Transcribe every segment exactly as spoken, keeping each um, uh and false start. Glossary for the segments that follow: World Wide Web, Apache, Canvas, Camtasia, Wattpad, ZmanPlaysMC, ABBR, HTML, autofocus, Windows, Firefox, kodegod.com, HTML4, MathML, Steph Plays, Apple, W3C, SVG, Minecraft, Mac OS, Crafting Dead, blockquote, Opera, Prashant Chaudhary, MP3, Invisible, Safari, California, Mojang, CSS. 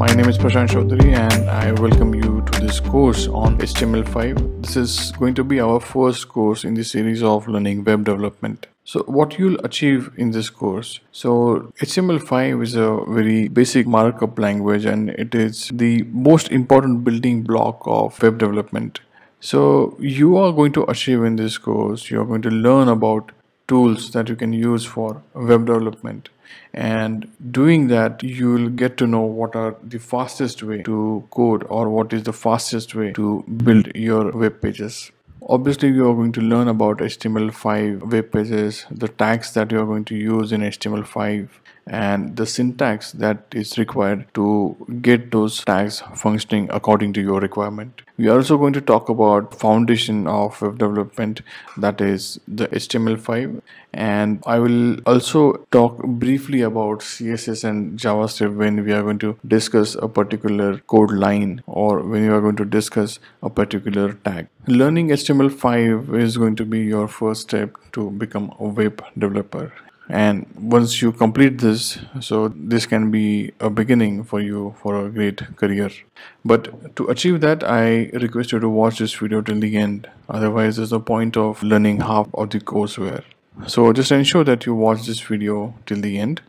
My name is Prashant Chaudhary and I welcome you to this course on H T M L five. This is going to be our first course in the series of learning web development. So what you'll achieve in this course, so H T M L five is a very basic markup language and it is the most important building block of web development. So you are going to achieve in this course, you are going to learn about tools that you can use for web development, and doing that you will get to know what are the fastest way to code or what is the fastest way to build your web pages. Obviously you are going to learn about H T M L five web pages, the tags that you are going to use in H T M L five and the syntax that is required to get those tags functioning according to your requirement. We are also going to talk about foundation of web development, that is the H T M L five, and I will also talk briefly about C S S and JavaScript when we are going to discuss a particular code line or when you are going to discuss a particular tag. Learning H T M L five is going to be your first step to become a web developer. And once you complete this, so this can be a beginning for you for a great career. But to achieve that, I request you to watch this video till the end. Otherwise, there's no point of learning half of the courseware. So just ensure that you watch this video till the end.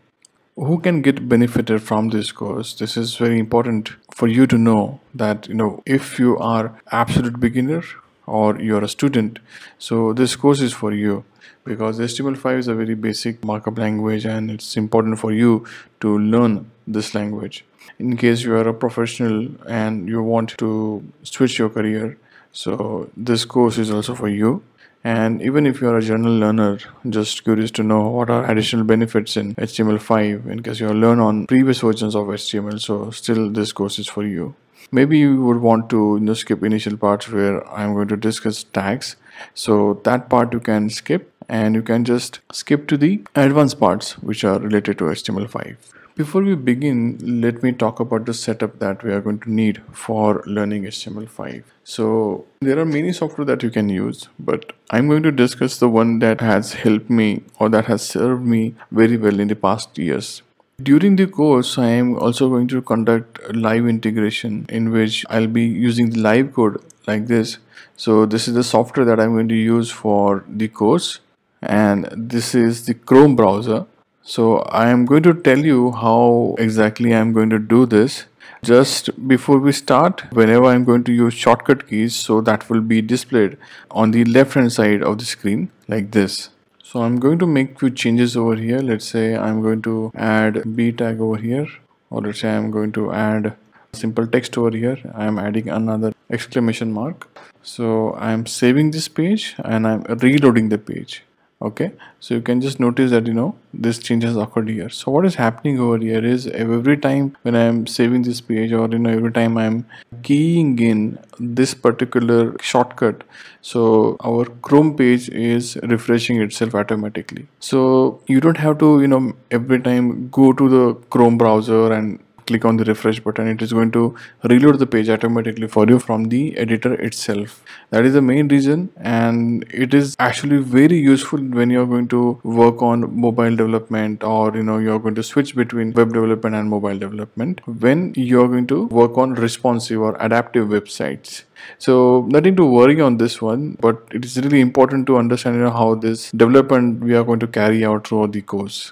Who can get benefited from this course? This is very important for you to know that, you know, if you are absolute beginner or you're a student, so this course is for you, because H T M L five is a very basic markup language and it's important for you to learn this language. In case you are a professional and you want to switch your career, so this course is also for you. And even if you are a general learner, just curious to know what are additional benefits in H T M L five, in case you have learned on previous versions of H T M L, so still this course is for you. Maybe you would want to, you know, skip initial parts where I'm going to discuss tags. So that part you can skip and you can just skip to the advanced parts which are related to H T M L five. Before we begin, let me talk about the setup that we are going to need for learning H T M L five. So there are many software that you can use, but I'm going to discuss the one that has helped me or that has served me very well in the past years. During the course, I am also going to conduct live integration in which I'll be using the live code like this. So this is the software that I'm going to use for the course, and this is the Chrome browser. So I am going to tell you how exactly I'm going to do this. Just before we start, whenever I'm going to use shortcut keys, so that will be displayed on the left hand side of the screen like this. So I'm going to make few changes over here. Let's say I'm going to add B tag over here, or let's say I'm going to add simple text over here. I'm adding another exclamation mark. So I'm saving this page and I'm reloading the page. Okay, so you can just notice that, you know, this change has occurred here. So what is happening over here is every time when I'm saving this page, or, you know, every time I'm keying in this particular shortcut, so our Chrome page is refreshing itself automatically. So you don't have to, you know, every time go to the Chrome browser and click on the refresh button. It is going to reload the page automatically for you from the editor itself. That is the main reason, and it is actually very useful when you are going to work on mobile development, or, you know, you are going to switch between web development and mobile development when you are going to work on responsive or adaptive websites. So nothing to worry on this one, but it is really important to understand, you know, how this development we are going to carry out throughout the course.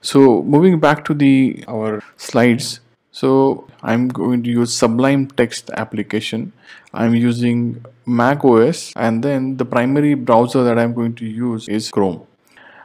So moving back to the our slides, so I'm going to use Sublime Text application. I'm using Mac O S, and then the primary browser that I'm going to use is Chrome.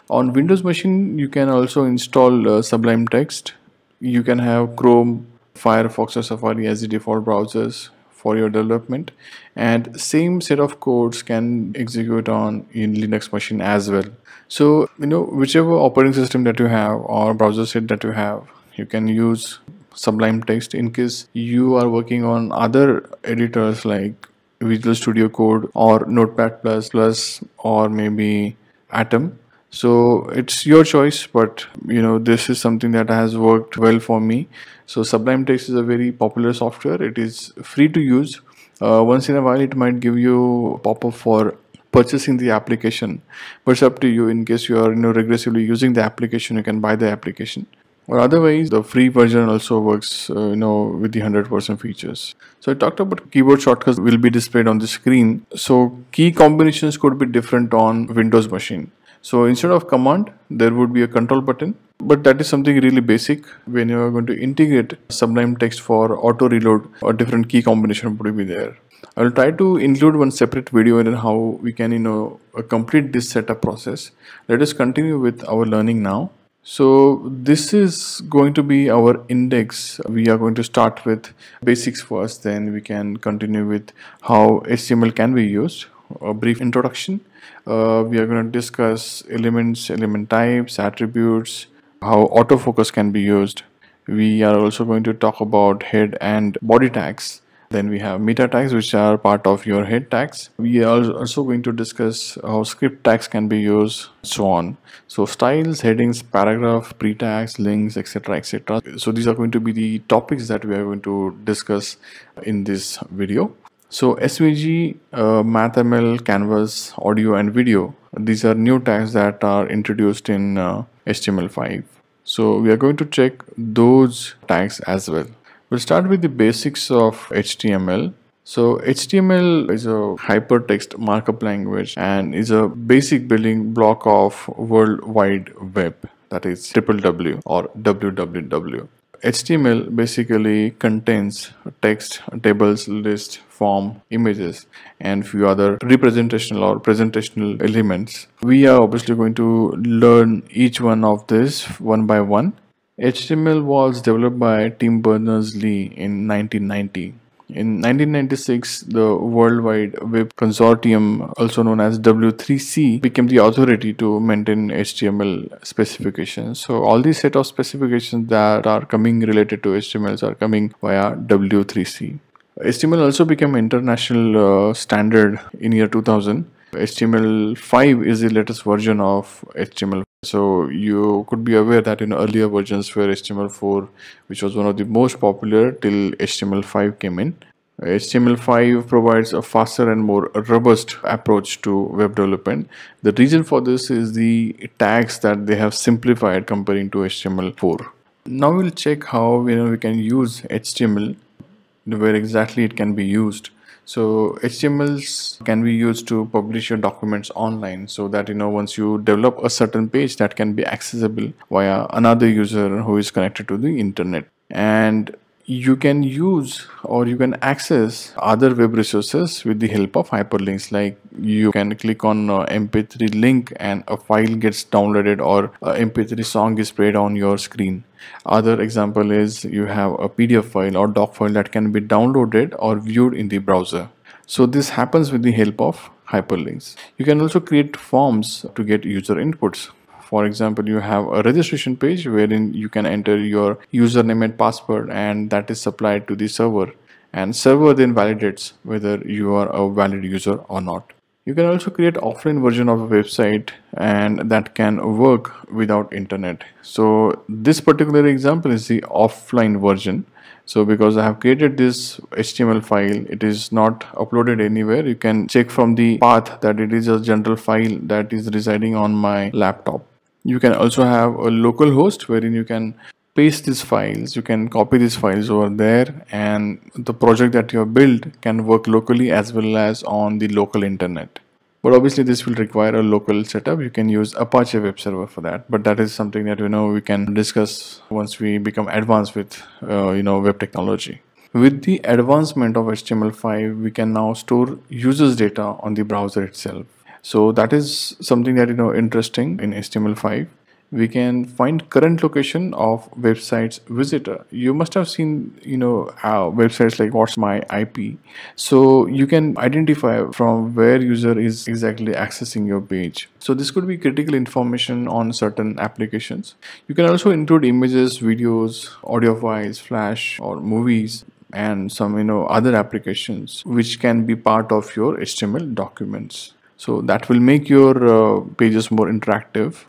On Windows machine, you can also install uh, Sublime Text. You can have Chrome, Firefox or Safari as the default browsers for your development, and same set of codes can execute on in Linux machine as well. So, you know, whichever operating system that you have or browser set that you have, you can use Sublime Text. In case you are working on other editors like Visual Studio Code or Notepad plus plus or maybe Atom, so it's your choice, but, you know, this is something that has worked well for me. So Sublime Text is a very popular software. It is free to use. Uh, once in a while it might give you a pop-up for purchasing the application, but it's up to you. In case you are, you know, regressively using the application, you can buy the application. or otherwise the free version also works uh, you know with the one hundred percent features. So I talked about keyboard shortcuts will be displayed on the screen. So key combinations could be different on Windows machine. So instead of command there would be a control button, but that is something really basic. When you are going to integrate Sublime Text for auto reload, a different key combination would be there. I will try to include one separate video in how we can you know complete this setup process. Let us continue with our learning now. So this is going to be our index. We are going to start with basics first, then we can continue with how H T M L can be used, a brief introduction. Uh, we are going to discuss elements, element types, attributes, how autofocus can be used. We are also going to talk about head and body tags. Then we have meta tags, which are part of your head tags. We are also going to discuss how script tags can be used, so on. So styles, headings, paragraph, pre-tags, links, et cetera, et cetera. So these are going to be the topics that we are going to discuss in this video. So S V G, uh, MathML, Canvas, audio and video. These are new tags that are introduced in uh, H T M L five. So we are going to check those tags as well. We'll start with the basics of H T M L. So H T M L is a hypertext markup language and is a basic building block of World Wide Web, that is triple W or W W W. H T M L basically contains text, tables, lists, form, images and few other representational or presentational elements. We are obviously going to learn each one of this one by one. H T M L was developed by Tim Berners-Lee in nineteen ninety. In nineteen ninety-six, the World Wide Web Consortium, also known as W three C, became the authority to maintain H T M L specifications. So all these set of specifications that are coming related to H T M Ls are coming via W three C. H T M L also became international uh, standard in year two thousand. H T M L five is the latest version of H T M L. So you could be aware that in earlier versions were H T M L four, which was one of the most popular till H T M L five came in. H T M L five provides a faster and more robust approach to web development. The reason for this is the tags that they have simplified comparing to H T M L four. Now we'll check how you know, we can use H T M L, where exactly it can be used. So H T M Ls can be used to publish your documents online, so that you know once you develop a certain page, that can be accessible via another user who is connected to the internet. And you can use or you can access other web resources with the help of hyperlinks. Like you can click on a M P three link and a file gets downloaded or a M P three song is played on your screen. Other example is you have a P D F file or doc file that can be downloaded or viewed in the browser. So this happens with the help of hyperlinks. You can also create forms to get user inputs. For example, you have a registration page wherein you can enter your username and password, and that is supplied to the server, and server then validates whether you are a valid user or not. You can also create offline version of a website, and that can work without internet. So this particular example is the offline version. So because I have created this H T M L file, it is not uploaded anywhere. You can check from the path that it is a general file that is residing on my laptop. You can also have a local host wherein you can paste these files, you can copy these files over there, and the project that you have built can work locally as well as on the local internet. But obviously this will require a local setup. You can use Apache web server for that, but that is something that you know we can discuss once we become advanced with uh, you know web technology. With the advancement of H T M L five, we can now store users' data on the browser itself. So that is something that you know interesting in H T M L five. We can find current location of website's visitor. You must have seen you know uh, websites like what's my I P. So you can identify from where user is exactly accessing your page. So this could be critical information on certain applications. You can also include images, videos, audio files, Flash or movies, and some you know other applications which can be part of your H T M L documents. So that will make your uh, pages more interactive.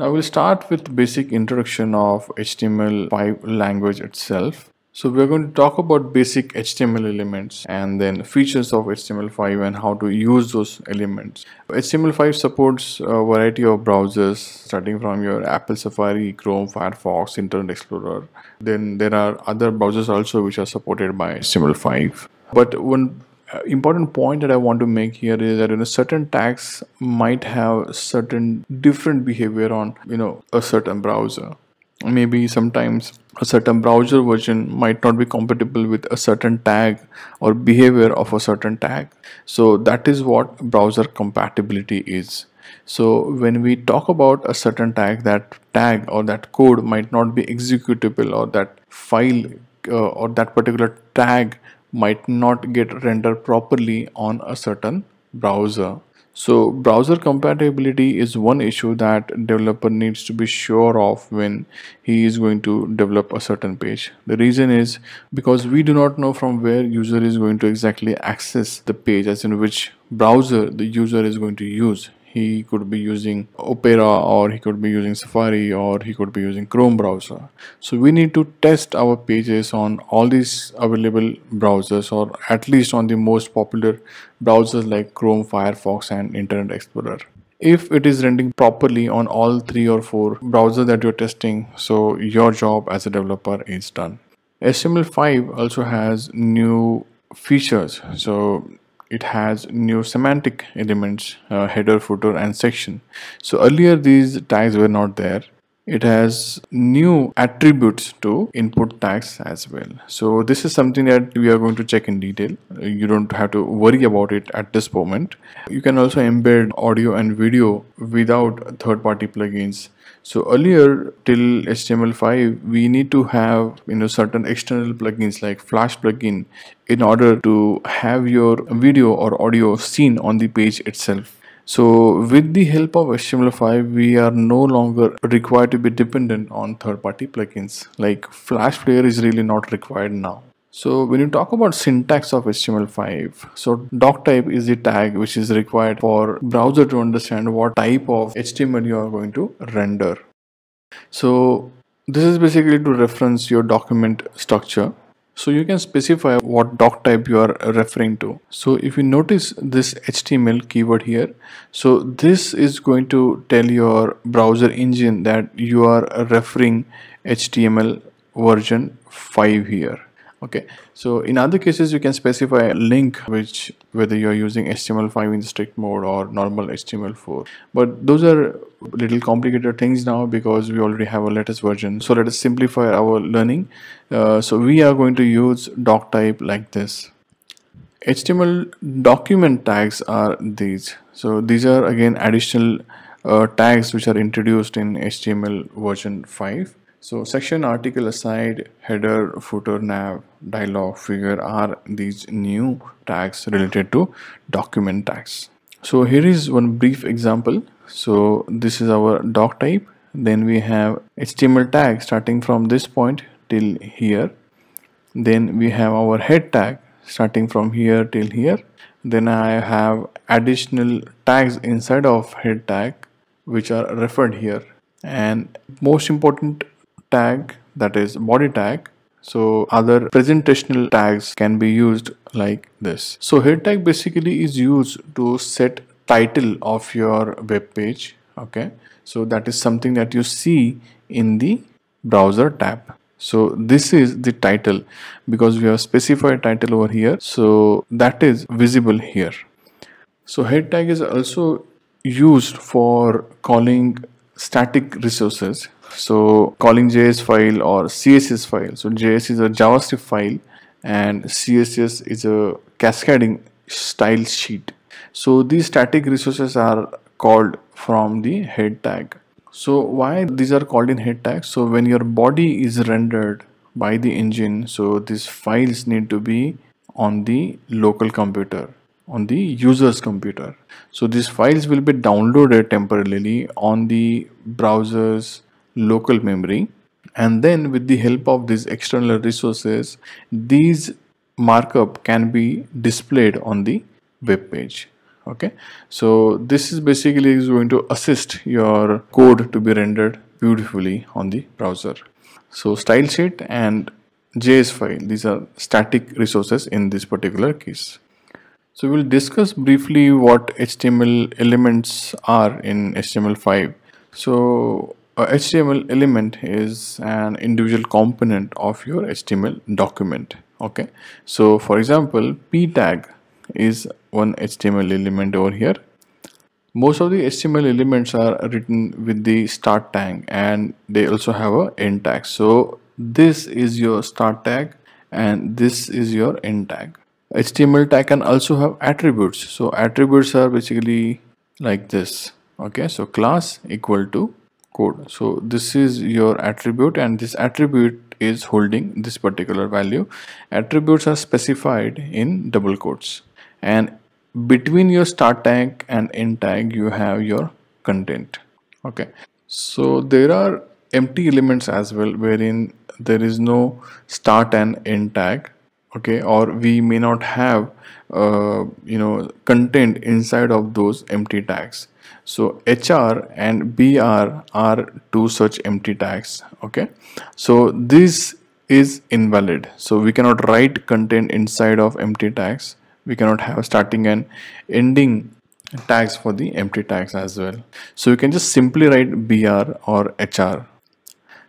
Now we'll start with basic introduction of H T M L five language itself. So we're going to talk about basic H T M L elements and then features of H T M L five and how to use those elements. H T M L five supports a variety of browsers starting from your Apple Safari, Chrome, Firefox, Internet Explorer. Then there are other browsers also which are supported by H T M L five. But one important point that I want to make here is that you know certain tags might have certain different behavior on you know a certain browser. Maybe sometimes a certain browser version might not be compatible with a certain tag or behavior of a certain tag. So that is what browser compatibility is. So when we talk about a certain tag, that tag or that code might not be executable, or that file uh, or that particular tag might not get rendered properly on a certain browser. So browser compatibility is one issue that developer needs to be sure of when he is going to develop a certain page. The reason is because we do not know from where user is going to exactly access the page, as in which browser the user is going to use. He could be using Opera, or he could be using Safari, or he could be using Chrome browser. So we need to test our pages on all these available browsers, or at least on the most popular browsers like Chrome, Firefox and Internet Explorer. If it is rendering properly on all three or four browsers that you're testing, so your job as a developer is done. H T M L five also has new features. So it has new semantic elements, uh, header, footer and section. So earlier these tags were not there. It has new attributes to input tags as well. So this is something that we are going to check in detail. You don't have to worry about it at this moment. You can also embed audio and video without third-party plugins. So earlier till H T M L five, we need to have you know certain external plugins like Flash plugin in order to have your video or audio seen on the page itself. So with the help of H T M L five, we are no longer required to be dependent on third-party plugins. Like Flash Player is really not required now. So when you talk about syntax of H T M L five, so doc type is the tag which is required for browser to understand what type of H T M L you are going to render. So this is basically to reference your document structure. So you can specify what doc type you are referring to. So if you notice this H T M L keyword here, so this is going to tell your browser engine that you are referring H T M L version five here. Okay, so in other cases you can specify a link, which whether you are using H T M L five in strict mode or normal H T M L four, but those are little complicated things now because we already have a latest version. So let us simplify our learning. Uh, so we are going to use doc type like this. H T M L document tags are these. So these are again additional uh, tags which are introduced in H T M L version five. So section, article, aside, header, footer, nav, dialog, figure are these new tags related to document tags. So here is one brief example. So this is our doc type. Then we have H T M L tag starting from this point till here. Then we have our head tag starting from here till here. Then I have additional tags inside of head tag which are referred here. And most important tag, that is body tag. So other presentational tags can be used like this. So head tag basically is used to set title of your web page. Okay, so that is something that you see in the browser tab. So this is the title because we have specified title over here, so that is visible here. So head tag is also used for calling static resources. So calling J S file or C S S file. So J S is a JavaScript file and C S S is a cascading style sheet. So these static resources are called from the head tag. So why these are called in head tag? So when your body is rendered by the engine, so these files need to be on the local computer, on the user's computer. So these files will be downloaded temporarily on the browser's local memory, and then with the help of these external resources, these markup can be displayed on the web page. Okay, so this is basically is going to assist your code to be rendered beautifully on the browser. So style sheet and J S file. These are static resources in this particular case. So we'll discuss briefly what H T M L elements are in H T M L five. So a H T M L element is an individual component of your H T M L document. Okay, so for example, p tag is one H T M L element over here. Most of the H T M L elements are written with the start tag and they also have a end tag. So this is your start tag and this is your end tag. H T M L tag can also have attributes. So attributes are basically like this. Okay, so class equal to code. So this is your attribute and this attribute is holding this particular value. Attributes are specified in double quotes, and between your start tag and end tag you have your content. Okay, so there are empty elements as well wherein there is no start and end tag. Okay, or we may not have uh, you know content inside of those empty tags. So H R and B R are two such empty tags. Okay, so this is invalid. So we cannot write content inside of empty tags. We cannot have starting and ending tags for the empty tags as well. So you can just simply write B R or H R.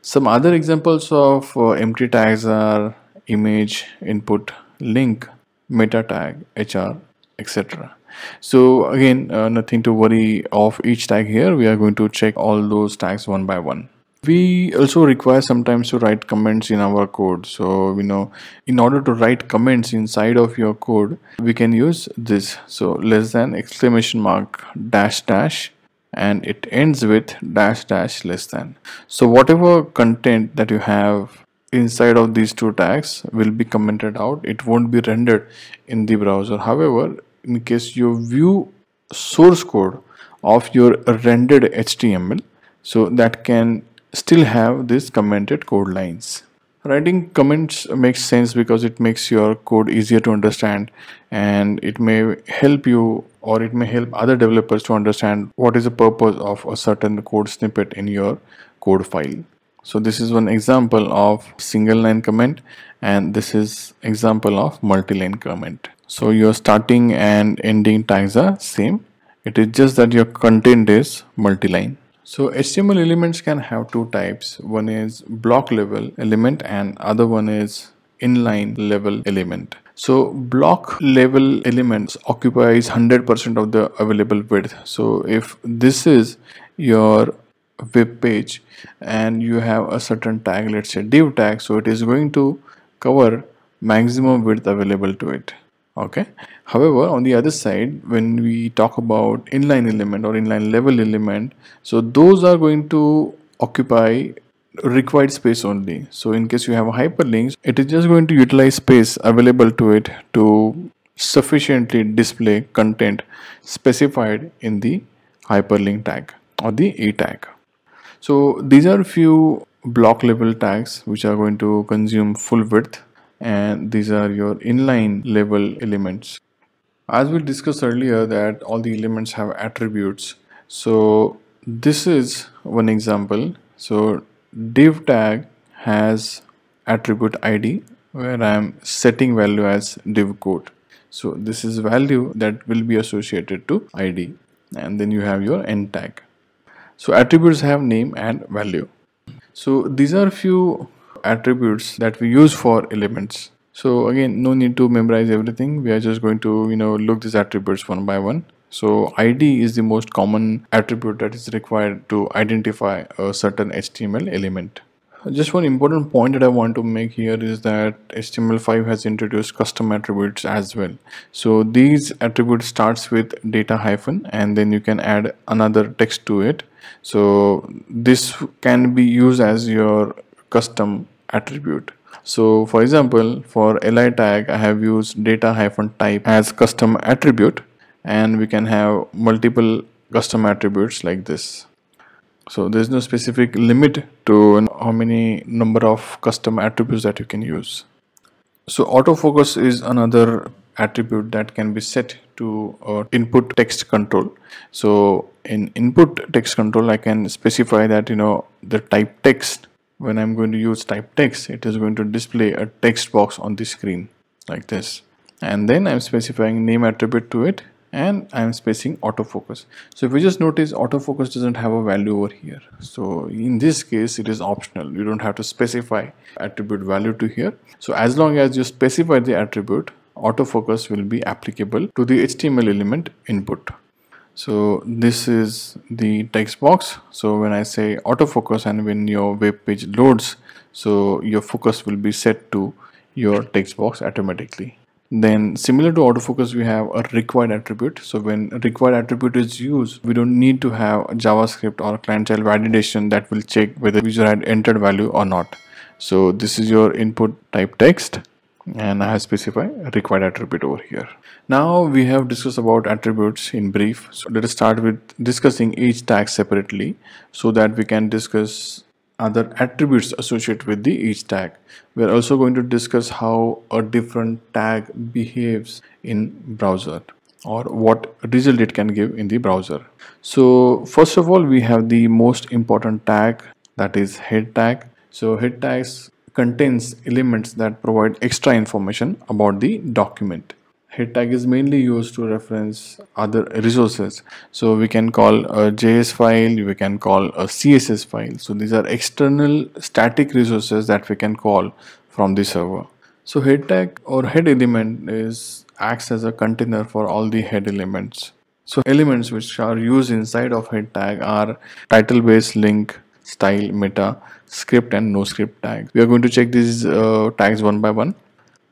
Some other examples of uh, empty tags are image, input, link, meta tag, H R, et cetera. So again, uh, nothing to worry of each tag here. We are going to check all those tags one by one. We also require sometimes to write comments in our code. So you know, in order to write comments inside of your code, we can use this. So less than exclamation mark dash dash and it ends with dash dash less than. So whatever content that you have inside of these two tags will be commented out. It won't be rendered in the browser. However, in case you view source code of your rendered H T M L, so that can still have this commented code lines. Writing comments makes sense because it makes your code easier to understand, and it may help you or it may help other developers to understand what is the purpose of a certain code snippet in your code file. So this is one example of single line comment, and this is example of multi-line comment. So your starting and ending tags are same. It is just that your content is multi-line. So H T M L elements can have two types. One is block level element and other one is inline level element. So block level elements occupies one hundred percent of the available width. So if this is your web page and you have a certain tag, let's say div tag, so it is going to cover maximum width available to it. Okay, however, on the other side, when we talk about inline element or inline level element, so those are going to occupy required space only. So in case you have a hyperlink, it is just going to utilize space available to it to sufficiently display content specified in the hyperlink tag or the E tag. So these are few block level tags which are going to consume full width, and these are your inline level elements. As we discussed earlier that all the elements have attributes, so this is one example. So div tag has attribute I D where I am setting value as div quote. So this is value that will be associated to I D, and then you have your end tag. So attributes have name and value. So these are few attributes that we use for elements. So again, no need to memorize everything. We are just going to you know look these attributes one by one. So I D is the most common attribute that is required to identify a certain H T M L element. Just one important point that I want to make here is that H T M L five has introduced custom attributes as well. So these attributes starts with data hyphen and then you can add another text to it. So this can be used as your custom attribute. So for example, for li tag I have used data hyphen type as custom attribute, and we can have multiple custom attributes like this. So there's no specific limit to how many number of custom attributes that you can use. So autofocus is another attribute that can be set to uh, input text control. So in input text control I can specify that you know the type text when I'm going to use type text, it is going to display a text box on the screen like this. And then I'm specifying name attribute to it, and I'm spacing autofocus. So if you just notice, autofocus doesn't have a value over here. So in this case, it is optional. You don't have to specify attribute value to here. So as long as you specify the attribute, autofocus will be applicable to the H T M L element input. So this is the text box. So when I say autofocus, and when your web page loads, so your focus will be set to your text box automatically. Then similar to autofocus, we have a required attribute. So when required attribute is used, we don't need to have JavaScript or client-child validation that will check whether the user had entered value or not. So this is your input type text, and I have specified required attribute over here. Now we have discussed about attributes in brief. So let us start with discussing each tag separately, so that we can discuss other attributes associated with the each tag. We are also going to discuss how a different tag behaves in browser, or what result it can give in the browser. So first of all, we have the most important tag, that is head tag. So head tags contains elements that provide extra information about the document. Head tag is mainly used to reference other resources. So we can call a J S file, we can call a C S S file. So these are external static resources that we can call from the server. So head tag or head element is acts as a container for all the head elements. So elements which are used inside of head tag are title base, link, style, meta, script, and no script tags. We are going to check these uh, tags one by one.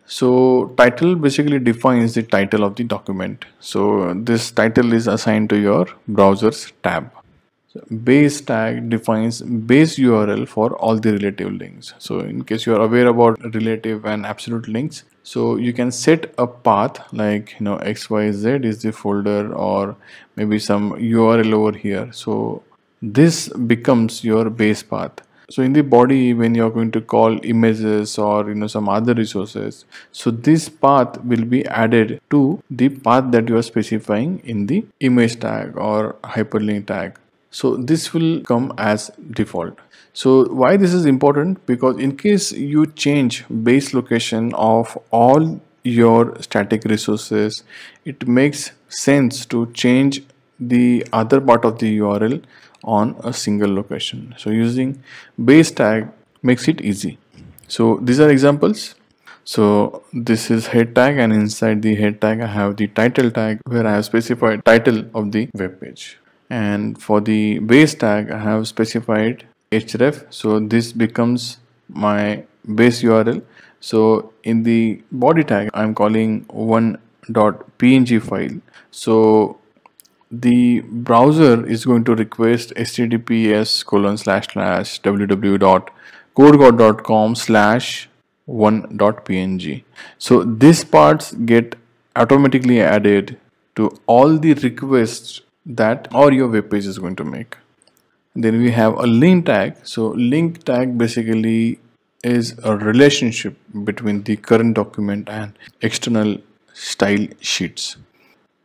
So title basically defines the title of the document. So this title is assigned to your browser's tab. So base tag defines base U R L for all the relative links. So in case you are aware about relative and absolute links, so you can set a path like, you know, X Y Z is the folder, or maybe some U R L over here. So this becomes your base path. So in the body, when you're going to call images or, you know, some other resources, so this path will be added to the path that you are specifying in the image tag or hyperlink tag. So this will come as default. So why this is important? Because in case you change base location of all your static resources, it makes sense to change the other part of the U R L on a single location. So using base tag makes it easy. So these are examples. So this is head tag, and inside the head tag I have the title tag, where I have specified title of the web page. And for the base tag I have specified href. So this becomes my base U R L. So in the body tag I'm calling one dot P N G file. So the browser is going to request h t t p s colon slash slash w w w dot kodegod dot com slash one dot p n g. So these parts get automatically added to all the requests that or your web page is going to make. Then we have a link tag. So link tag basically is a relationship between the current document and external style sheets.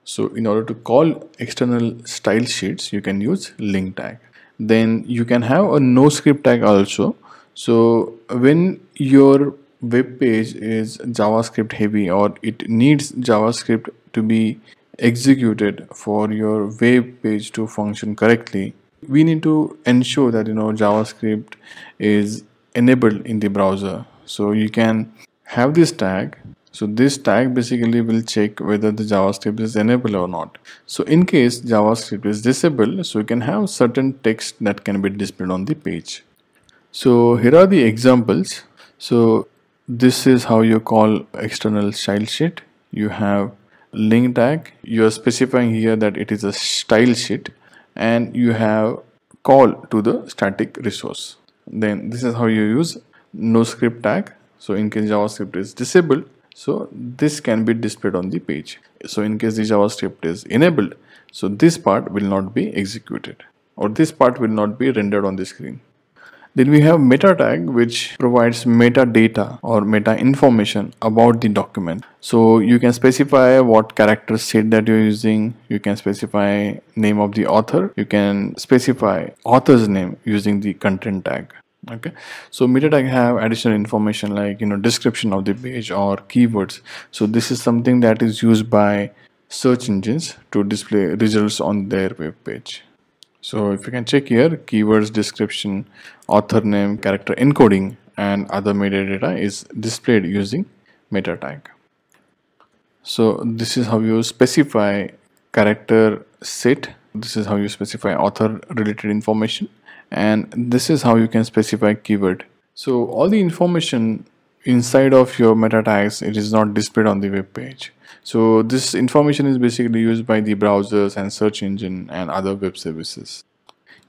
So in order to call external style sheets, you can use link tag. Then you can have a no script tag also. So when your web page is JavaScript heavy, or it needs JavaScript to be executed for your web page to function correctly, we need to ensure that, you know, JavaScript is enabled in the browser. So you can have this tag. So this tag basically will check whether the JavaScript is enabled or not. So in case JavaScript is disabled, so you can have certain text that can be displayed on the page. So here are the examples. So this is how you call external style sheet. You have link tag. You are specifying here that it is a style sheet, and you have call to the static resource. Then this is how you use no script tag. So in case JavaScript is disabled, so this can be displayed on the page. So in case the JavaScript is enabled, so this part will not be executed, or this part will not be rendered on the screen. Then we have meta tag, which provides metadata or meta information about the document. So you can specify what character set that you're using. You can specify name of the author. You can specify author's name using the content tag. Okay, so meta tag have additional information like you know description of the page or keywords. So this is something that is used by search engines to display results on their web page. So if you can check here, keywords, description, author name, character encoding and other metadata is displayed using meta tag. So this is how you specify character set, this is how you specify author related information, and this is how you can specify keyword. So all the information inside of your meta tags, it is not displayed on the web page. So this information is basically used by the browsers and search engine and other web services.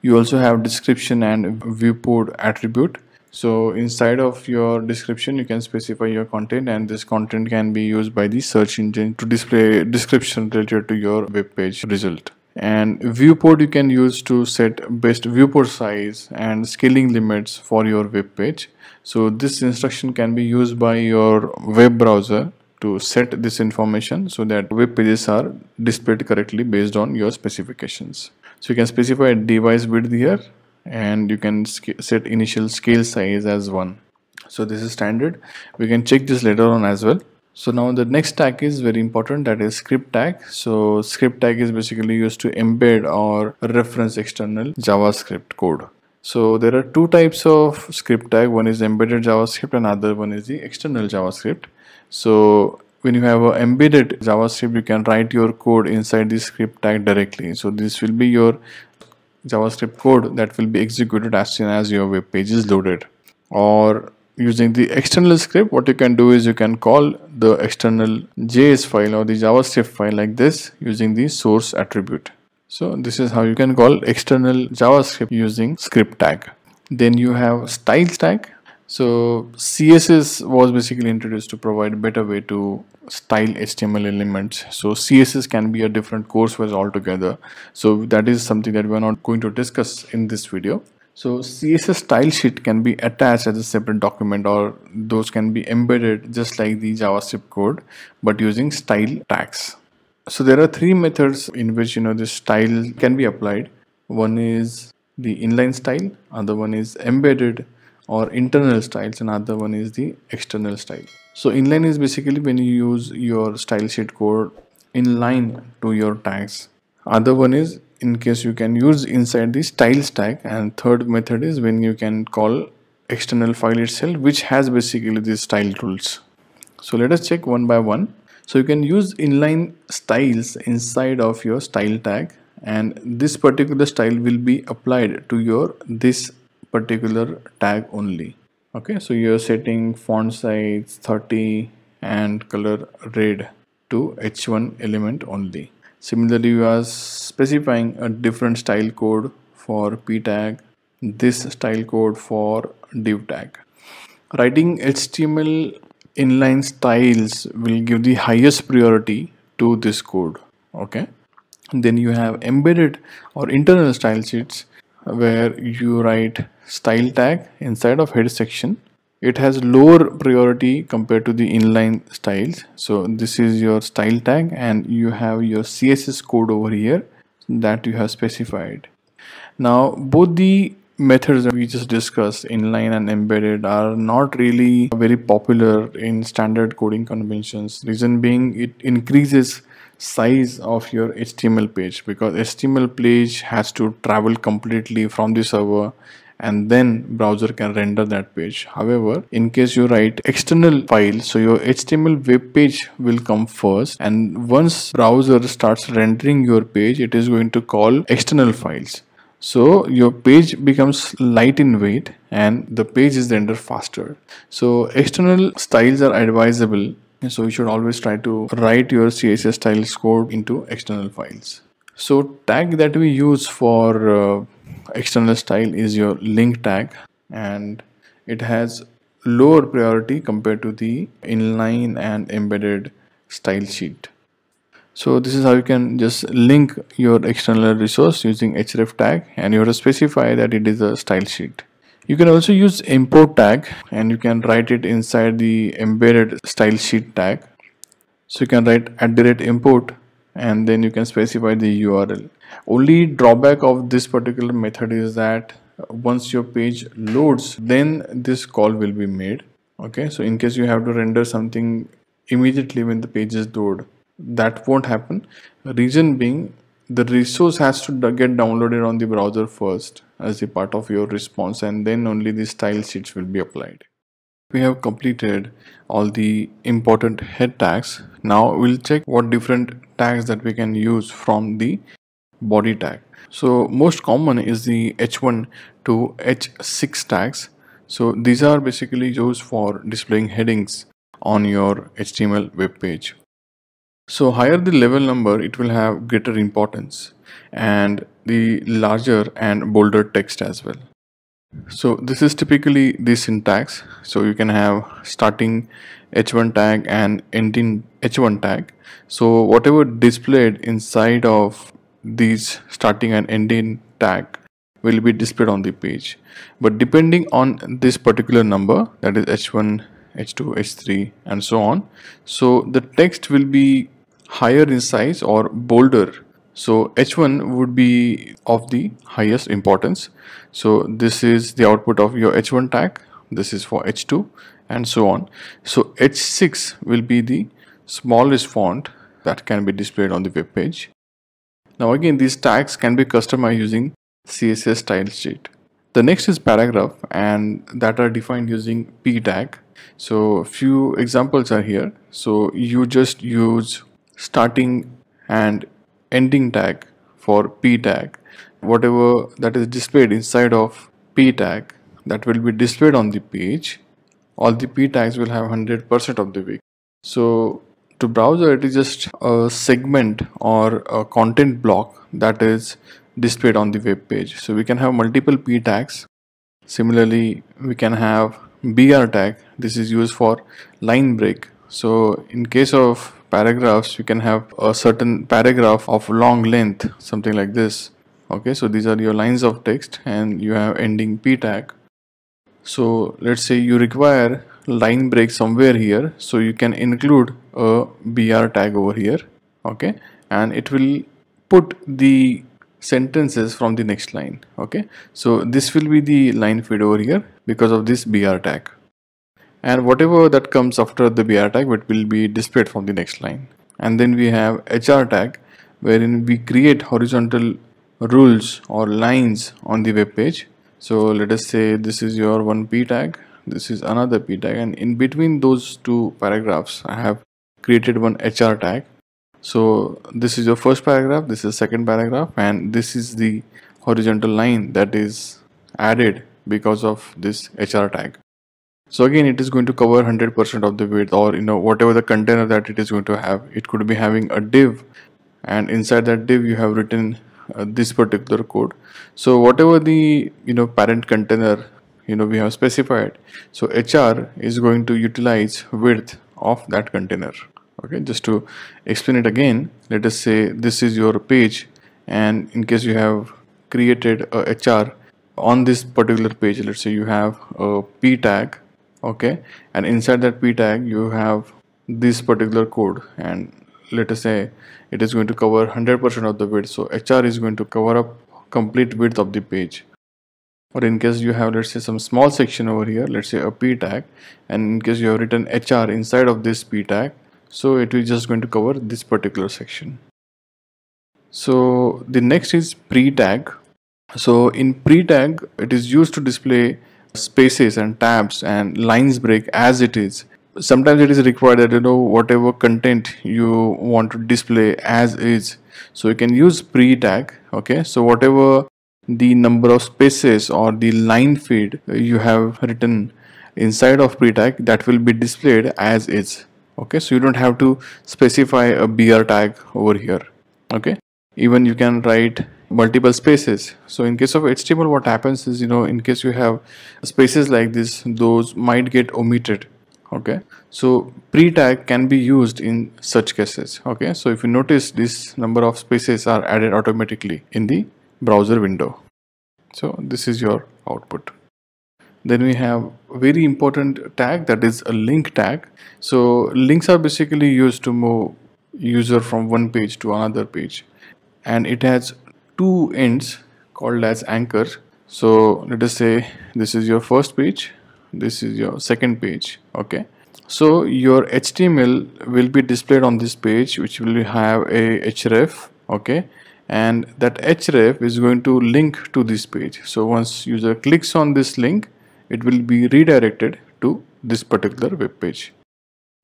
You also have description and viewport attribute. So inside of your description, you can specify your content, and this content can be used by the search engine to display description related to your web page result. And viewport you can use to set best viewport size and scaling limits for your web page. So this instruction can be used by your web browser to set this information so that web pages are displayed correctly based on your specifications. So you can specify a device width here, and you can set initial scale size as one. So this is standard. We can check this later on as well. So now the next tag is very important, that is script tag. So script tag is basically used to embed or reference external JavaScript code. So there are two types of script tag. One is embedded JavaScript and other one is the external JavaScript. So when you have a embedded JavaScript, you can write your code inside the script tag directly. So this will be your JavaScript code that will be executed as soon as your web page is loaded. Or using the external script, what you can do is you can call the external J S file or the JavaScript file like this using the source attribute. So this is how you can call external JavaScript using script tag. Then you have styles tag. So C S S was basically introduced to provide a better way to style H T M L elements. So C S S can be a different courseware altogether. So that is something that we are not going to discuss in this video. So C S S style sheet can be attached as a separate document, or those can be embedded just like the JavaScript code but using style tags. So there are three methods in which you know this style can be applied. One is the inline style, other one is embedded or internal styles, and other one is the external style. So inline is basically when you use your style sheet code inline to your tags. Other one is in case you can use inside the styles tag, and third method is when you can call external file itself, which has basically the style rules. So let us check one by one. So you can use inline styles inside of your style tag, and this particular style will be applied to your this particular tag only. Okay, so you are setting font size thirty and color red to H one element only. Similarly, you are specifying a different style code for p tag, this style code for div tag. Writing H T M L inline styles will give the highest priority to this code. Okay. And then you have embedded or internal style sheets where you write style tag inside of head section. It has lower priority compared to the inline styles. So this is your style tag, and you have your C S S code over here that you have specified. Now both the methods that we just discussed, inline and embedded, are not really very popular in standard coding conventions. Reason being, it increases size of your H T M L page, because H T M L page has to travel completely from the server and then browser can render that page. However, in case you write external file, so your H T M L web page will come first, and once browser starts rendering your page, it is going to call external files. So your page becomes light in weight and the page is rendered faster. So external styles are advisable. So you should always try to write your C S S styles code into external files. So tag that we use for uh, external style is your link tag, and it has lower priority compared to the inline and embedded style sheet. So this is how you can just link your external resource using href tag, and you have to specify that it is a style sheet. You can also use import tag, and you can write it inside the embedded style sheet tag. So you can write at the rate import, and then you can specify the U R L. Only drawback of this particular method is that once your page loads, then this call will be made. Okay, so in case you have to render something immediately when the page is loaded, that won't happen. Reason being, the resource has to get downloaded on the browser first as a part of your response, and then only the style sheets will be applied. We have completed all the important head tags. Now we'll check what different tags that we can use from the body tag. So most common is the H one to H six tags. So these are basically used for displaying headings on your H T M L web page. So higher the level number, it will have greater importance, and the larger and bolder text as well. So this is typically the syntax. So you can have starting H one tag and ending H one tag. So whatever displayed inside of these starting and ending tag will be displayed on the page. But depending on this particular number, that is H one, H two, H three and so on, so the text will be higher in size or bolder. So H one would be of the highest importance. So this is the output of your H one tag, this is for H two and so on. So H six will be the smallest font that can be displayed on the web page. Now again, these tags can be customized using C S S style sheet. The next is paragraph, and that are defined using P tag. So few examples are here. So you just use starting and ending tag for P tag. Whatever that is displayed inside of P tag, that will be displayed on the page. All the P tags will have one hundred percent of the weight. So to browser, it is just a segment or a content block that is displayed on the web page. So we can have multiple P tags. Similarly, we can have B R tag. This is used for line break. So in case of paragraphs, you can have a certain paragraph of long length, something like this. Okay, so these are your lines of text, and you have ending P tag. So let's say you require line break somewhere here, so you can include a B R tag over here. Okay, and it will put the sentences from the next line. Okay, so this will be the line feed over here because of this B R tag, and whatever that comes after the B R tag, it will be displayed from the next line. And then we have H R tag, wherein we create horizontal rules or lines on the web page. So let us say this is your one P tag, this is another P tag, and in between those two paragraphs I have created one H R tag. So this is your first paragraph, this is second paragraph, and this is the horizontal line that is added because of this H R tag. So again, it is going to cover one hundred percent of the width, or you know, whatever the container that it is going to have. It could be having a div, and inside that div you have written uh, this particular code. So whatever the, you know, parent container, you know, we have specified, so H R is going to utilize width of that container. Okay, just to explain it again, let us say this is your page, and in case you have created a H R on this particular page, let's say you have a P tag. Okay, and inside that P tag you have this particular code, and let us say it is going to cover one hundred percent of the width, so H R is going to cover up complete width of the page. Or in case you have, let's say, some small section over here, let's say a P tag, and in case you have written H R inside of this P tag, so it is just going to cover this particular section. So the next is pre tag. So in pre tag, it is used to display spaces and tabs and lines break as it is. Sometimes it is required that, you know, whatever content you want to display as is. So you can use pre tag. Okay, so whatever the number of spaces or the line feed you have written inside of pre tag, that will be displayed as is. Okay, so you don't have to specify a B R tag over here. Okay, even you can write multiple spaces. So in case of H T M L, what happens is, you know, in case you have spaces like this, those might get omitted. Okay, so pre tag can be used in such cases. Okay, so if you notice, this number of spaces are added automatically in the browser window. So this is your output. Then we have a very important tag, that is a link tag. So links are basically used to move user from one page to another page, and it has two ends called as anchors. So let us say this is your first page, this is your second page. Okay, so your H T M L will be displayed on this page, which will have a href. Okay, and that href is going to link to this page. So once user clicks on this link, it will be redirected to this particular web page.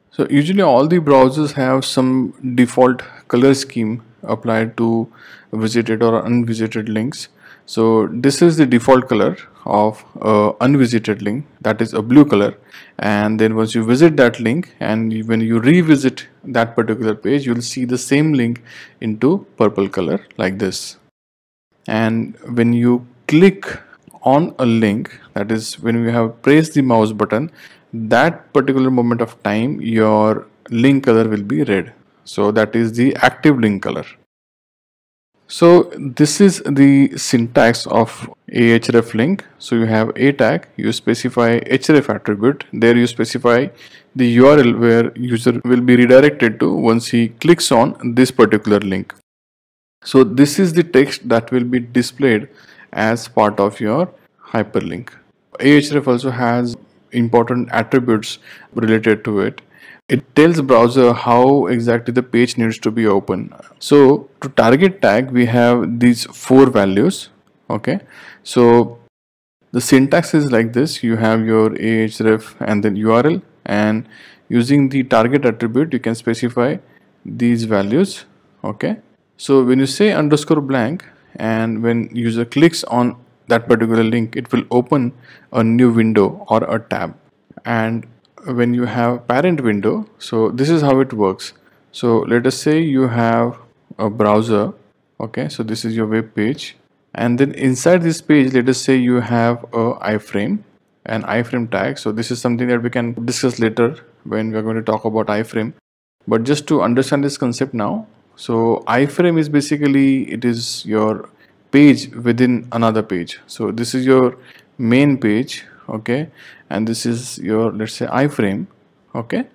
So usually all the browsers have some default color scheme applied to visited or unvisited links. So this is the default color of uh, unvisited link, that is a blue color, and then once you visit that link and when you revisit that particular page, you will see the same link into purple color like this. And when you click on a link, that is when you have pressed the mouse button, that particular moment of time your link color will be red. So that is the active link color. So this is the syntax of a href link. So you have a tag, you specify href attribute, there you specify the U R L where user will be redirected to once he clicks on this particular link. So this is the text that will be displayed as part of your hyperlink. A href also has important attributes related to it. It tells browser how exactly the page needs to be open. So to target tag, we have these four values. Okay, so the syntax is like this. You have your ahref and then U R L, and using the target attribute you can specify these values. Okay, so when you say underscore blank and when user clicks on that particular link, it will open a new window or a tab. And when you have parent window, so this is how it works. So let us say you have a browser. Okay, so this is your web page, and then inside this page, let us say you have a iframe, an iframe tag. So this is something that we can discuss later when we are going to talk about iframe, but just to understand this concept now. So iframe is basically, it is your page within another page. So this is your main page. Okay, and this is your, let's say, iframe. Okay,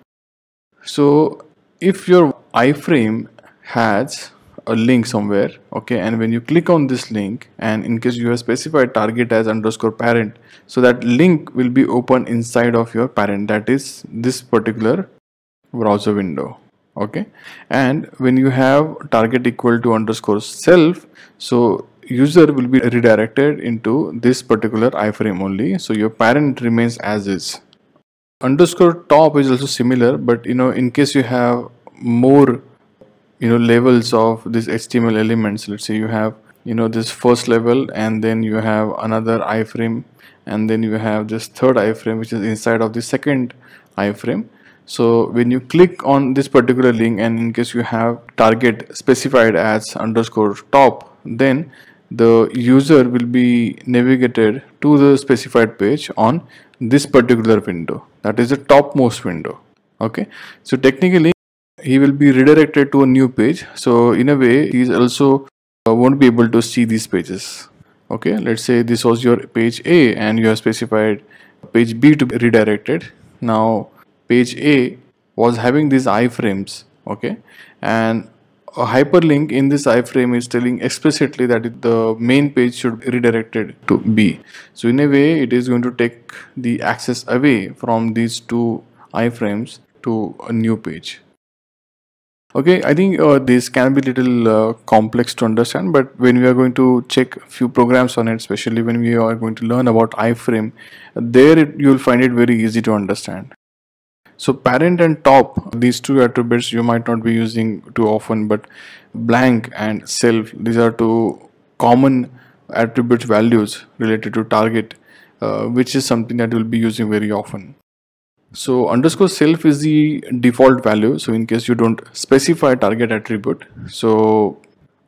so if your iframe has a link somewhere, okay, and when you click on this link, and in case you have specified target as underscore parent, so that link will be open inside of your parent, that is this particular browser window. Okay, and when you have target equal to underscore self, so user will be redirected into this particular iframe only. So your parent remains as is. Underscore top is also similar, but you know, in case you have more, you know, levels of these H T M L elements, let's say you have, you know, this first level, and then you have another iframe, and then you have this third iframe, which is inside of the second iframe. So when you click on this particular link, and in case you have target specified as underscore top, then the user will be navigated to the specified page on this particular window, that is the topmost window. Okay, so technically he will be redirected to a new page, so in a way he is also uh, won't be able to see these pages. Okay, let's say this was your page A and you have specified page B to be redirected. Now page A was having these iframes. Okay, and a hyperlink in this iframe is telling explicitly that the main page should be redirected to B. So in a way, it is going to take the access away from these two iframes to a new page. Okay, I think uh, this can be little uh, complex to understand, but when we are going to check few programs on it, especially when we are going to learn about iframe, there it, you'll find it very easy to understand. So parent and top, these two attributes you might not be using too often, but blank and self, these are two common attribute values related to target, uh, which is something that you'll be using very often. So underscore self is the default value. So in case you don't specify target attribute, so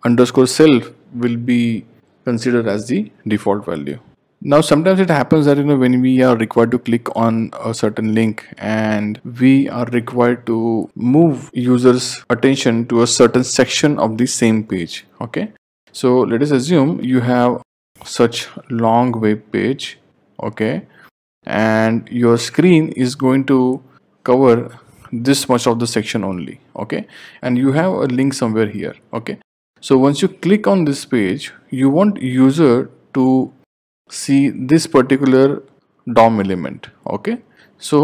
underscore self will be considered as the default value. Now sometimes it happens that, you know, when we are required to click on a certain link and we are required to move users' attention to a certain section of the same page. Okay, so let us assume you have such long web page. Okay, and your screen is going to cover this much of the section only. Okay, and you have a link somewhere here. Okay, so once you click on this page, you want user to see this particular D O M element. Okay, so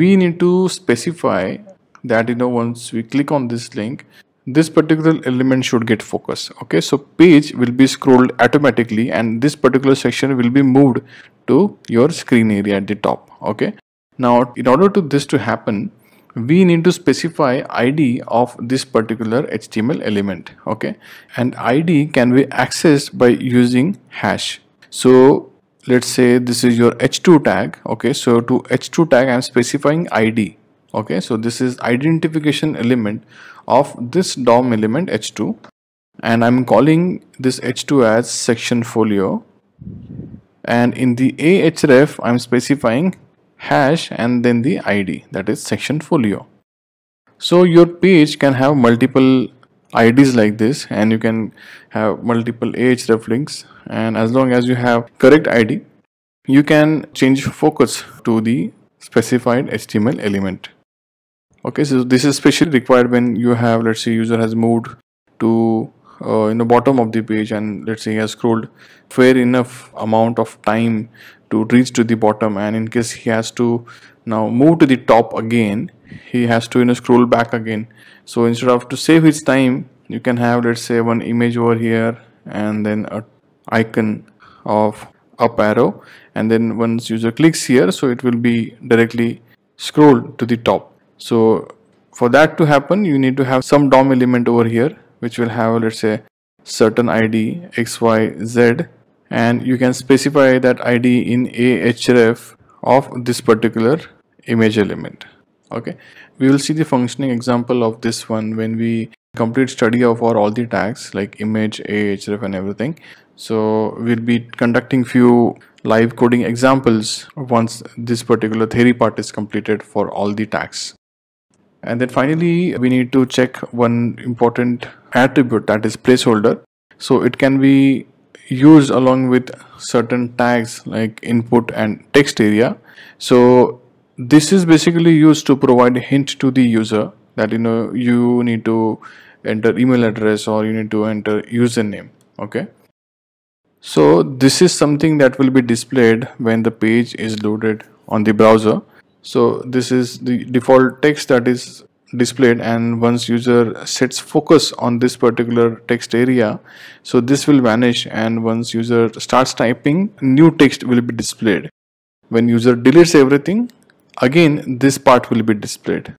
we need to specify that, you know, once we click on this link, this particular element should get focus. Okay, so page will be scrolled automatically and this particular section will be moved to your screen area at the top. Okay, now in order to this to happen, we need to specify I D of this particular H T M L element. Okay, and I D can be accessed by using hash. So let's say this is your H two tag. Okay, so to H two tag I am specifying I D. Okay, so this is identification element of this D O M element H two, and I'm calling this H two as section folio, and in the ahref I'm specifying hash and then the I D, that is section folio. So your page can have multiple I Ds like this, and you can have multiple ahref links, and as long as you have correct I D you can change focus to the specified H T M L element. Okay, so this is especially required when you have, let's say, user has moved to uh, in the bottom of the page, and let's say he has scrolled fair enough amount of time to reach to the bottom, and in case he has to now move to the top again, he has to, you know, scroll back again. So instead of to save his time, you can have, let's say, one image over here and then a icon of up arrow, and then once user clicks here, so it will be directly scrolled to the top. So for that to happen, you need to have some D O M element over here which will have, let's say, certain I D X Y Z, and you can specify that I D in ahref of this particular image element. Okay, we will see the functioning example of this one when we complete study of our all the tags like image, ahref and everything. So we'll be conducting few live coding examples once this particular theory part is completed for all the tags. And then finally we need to check one important attribute, that is placeholder. So it can be used along with certain tags like input and text area. So this is basically used to provide a hint to the user that, you know, you need to enter email address or you need to enter username. Okay, so this is something that will be displayed when the page is loaded on the browser. So this is the default text that is displayed, and once user sets focus on this particular text area, so this will vanish, and once user starts typing, new text will be displayed. When user deletes everything, again this part will be displayed.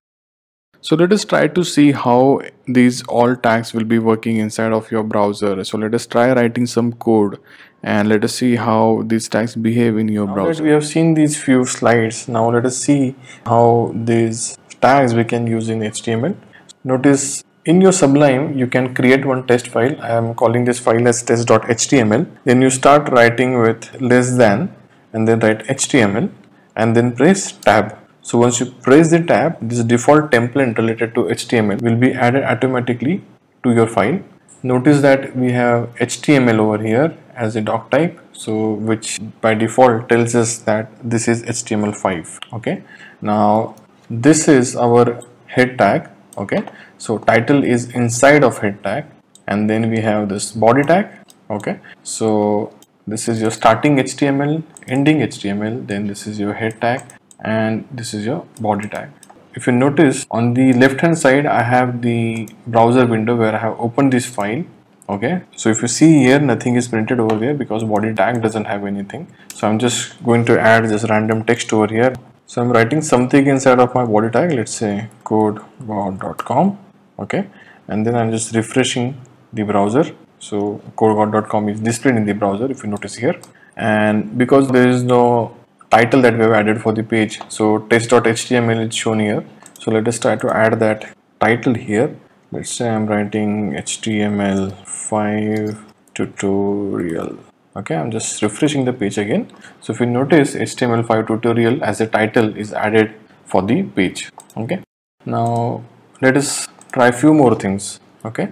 So let us try to see how these all tags will be working inside of your browser. So let us try writing some code and let us see how these tags behave in your now browser. That we have seen these few slides, now let us see how these tags we can use in H T M L. Notice in your Sublime you can create one test file. I am calling this file as test dot H T M L. Then you start writing with less than and then write H T M L and then press tab. So once you press the tab, this default template related to H T M L will be added automatically to your file. Notice that we have H T M L over here as a doc type, so which by default tells us that this is H T M L five. Okay, now this is our head tag. Okay, so title is inside of head tag, and then we have this body tag. Okay, so this is your starting H T M L, ending H T M L, then this is your head tag and this is your body tag. If you notice on the left hand side I have the browser window where I have opened this file. Okay, so if you see here, nothing is printed over here because body tag doesn't have anything, so I'm just going to add this random text over here. So I'm writing something inside of my body tag, let's say kodegod dot com. Okay, and then I'm just refreshing the browser. So kodegod dot com is displayed in the browser if you notice here, and because there is no title that we have added for the page, so test dot H T M L is shown here. So let us try to add that title here. Let's say I'm writing H T M L five tutorial. Okay, I'm just refreshing the page again. So if you notice, H T M L five tutorial as a title is added for the page. Okay, now let us try few more things. Okay,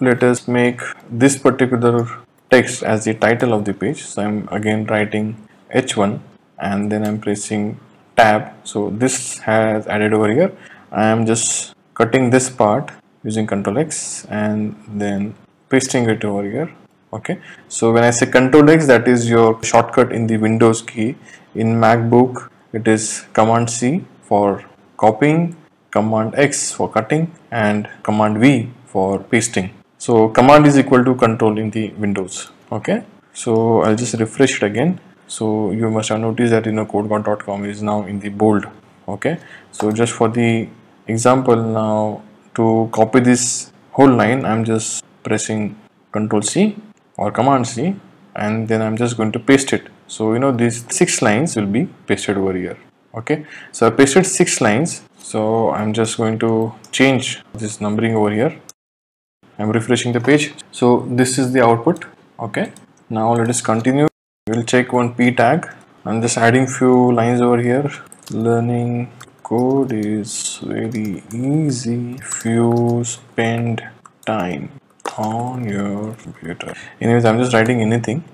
let us make this particular text as the title of the page. So I'm again writing H one and then I'm pressing tab. So this has added over here. I am just cutting this part using Control X and then pasting it over here. Okay, so when I say control X, that is your shortcut in the Windows key. In MacBook it is command C for copying, command X for cutting, and command V for pasting. So command is equal to control in the Windows. Okay, so I'll just refresh it again. So you must have noticed that you know kodegod dot com is now in the bold. Okay, so just for the example, now to copy this whole line, I'm just pressing control C or command C, and then I'm just going to paste it. So you know these six lines will be pasted over here. Okay, so I pasted six lines. So I'm just going to change this numbering over here. I'm refreshing the page. So this is the output. Okay, now let us continue. We'll check one P tag. I'm just adding few lines over here. Learning code is very easy if you spend time on your computer. Anyways, I'm just writing anything.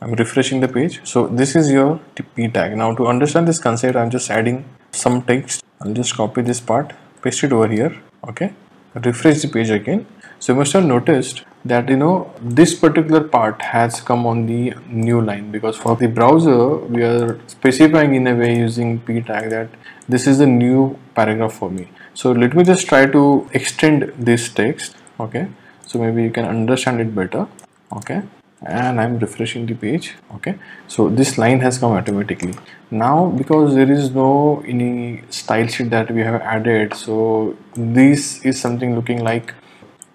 I'm refreshing the page. So this is your P tag. Now to understand this concept, I'm just adding some text. I'll just copy this part, paste it over here. Okay, refresh the page again. So you must have noticed that you know this particular part has come on the new line, because for the browser we are specifying in a way using P tag that this is the new paragraph for me. So let me just try to extend this text. Okay, so maybe you can understand it better. Okay, and I'm refreshing the page. Okay, so this line has come automatically. Now because there is no any style sheet that we have added, so this is something looking like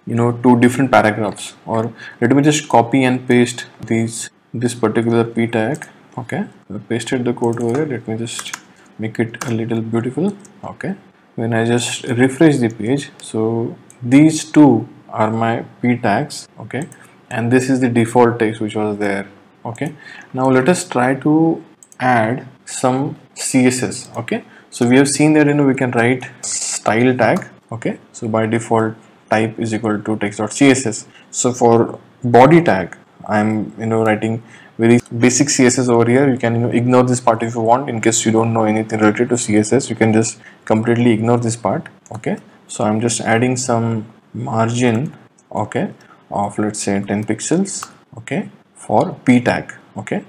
you know two different paragraphs. Or let me just copy and paste these this particular P tag. Okay, I pasted the code over here. Let me just make it a little beautiful. Okay, when I just refresh the page, so these two are my P tags. Okay, and this is the default text which was there. Okay, now let us try to add some C S S. Okay, so we have seen that you know we can write style tag. Okay, so by default type is equal to text dot C S S. So for body tag, I'm you know writing very basic C S S over here. You can you know ignore this part if you want. In case you don't know anything related to C S S, you can just completely ignore this part. Okay, so I'm just adding some margin. Okay, of let's say ten pixels. Okay, for P tag. Okay,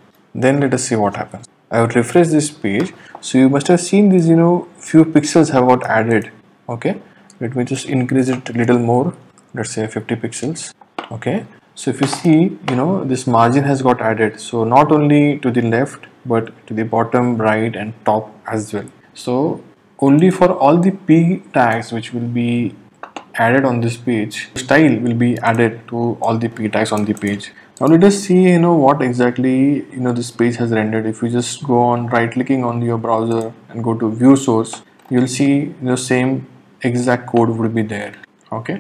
then let us see what happens. I would refresh this page. So you must have seen these you know few pixels have got added. Okay, let me just increase it a little more, let's say fifty pixels. Okay, so if you see you know this margin has got added, so not only to the left but to the bottom, right and top as well. So only for all the P tags which will be added on this page, style will be added to all the P tags on the page. Now let us see you know what exactly you know this page has rendered. If you just go on right clicking on your browser and go to view source, you'll see the same exact code would be there. Okay,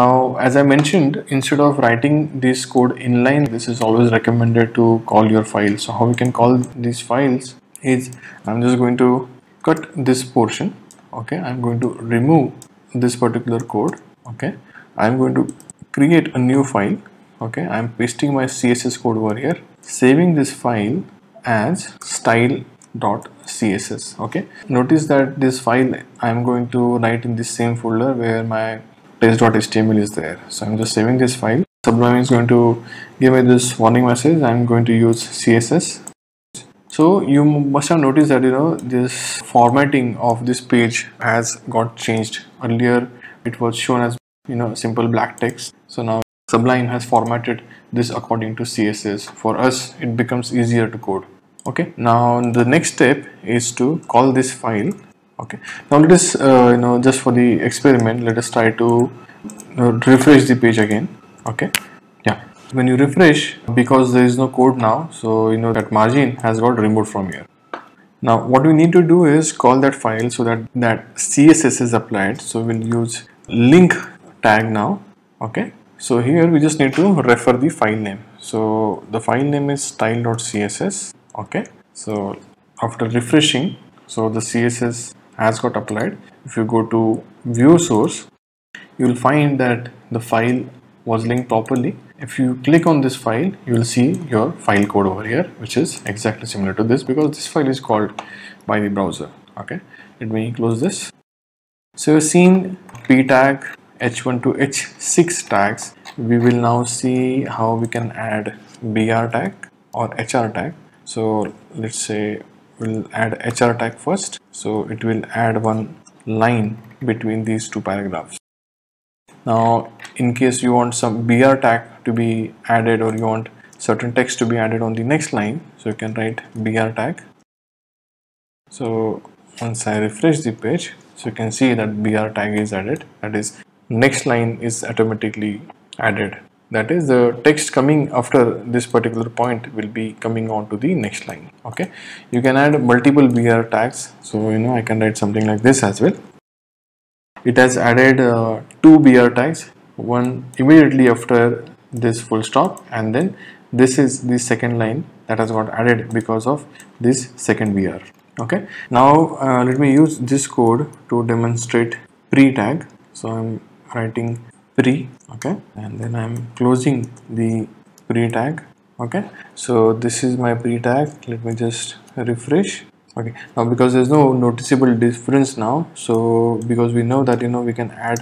now as I mentioned, instead of writing this code inline, this is always recommended to call your file. So how we can call these files is, I'm just going to cut this portion. Okay, I'm going to remove this particular code. Okay, I'm going to create a new file. Okay, I'm pasting my C S S code over here, saving this file as style dot C S S. Okay, notice that this file I am going to write in the same folder where my test dot H T M L is there. So I'm just saving this file. Sublime is going to give me this warning message. I'm going to use C S S. So you must have noticed that you know this formatting of this page has got changed. Earlier it was shown as you know simple black text. So now Sublime has formatted this according to C S S. For us it becomes easier to code. Okay, now the next step is to call this file. Okay, now let us uh, you know just for the experiment, let us try to uh, refresh the page again. Okay, yeah, when you refresh, because there is no code now, so you know that margin has got removed from here. Now what we need to do is call that file so that that C S S is applied. So we'll use link tag now. Okay, so here we just need to refer the file name. So the file name is style dot C S S. Okay, so after refreshing, so the C S S has got applied. If you go to view source, you will find that the file was linked properly. If you click on this file, you will see your file code over here, which is exactly similar to this, because this file is called by the browser. Okay, let me close this. So you've seen P tag, H one to H six tags, we will now see how we can add B R tag or H R tag. So let's say we'll add H R tag first. So it will add one line between these two paragraphs. Now in case you want some B R tag to be added, or you want certain text to be added on the next line, so you can write B R tag. So once I refresh the page, so you can see that B R tag is added, that is next line is automatically added, that is the text coming after this particular point will be coming on to the next line. Okay, you can add multiple B R tags, so you know I can write something like this as well. It has added uh, two B R tags, one immediately after this full stop, and then this is the second line that has got added because of this second B R. Okay, now uh, let me use this code to demonstrate pre tag. So I'm writing pre, okay, and then I'm closing the pre tag. Okay, so this is my pre tag. Let me just refresh. Okay, now because there's no noticeable difference now, so because we know that you know we can add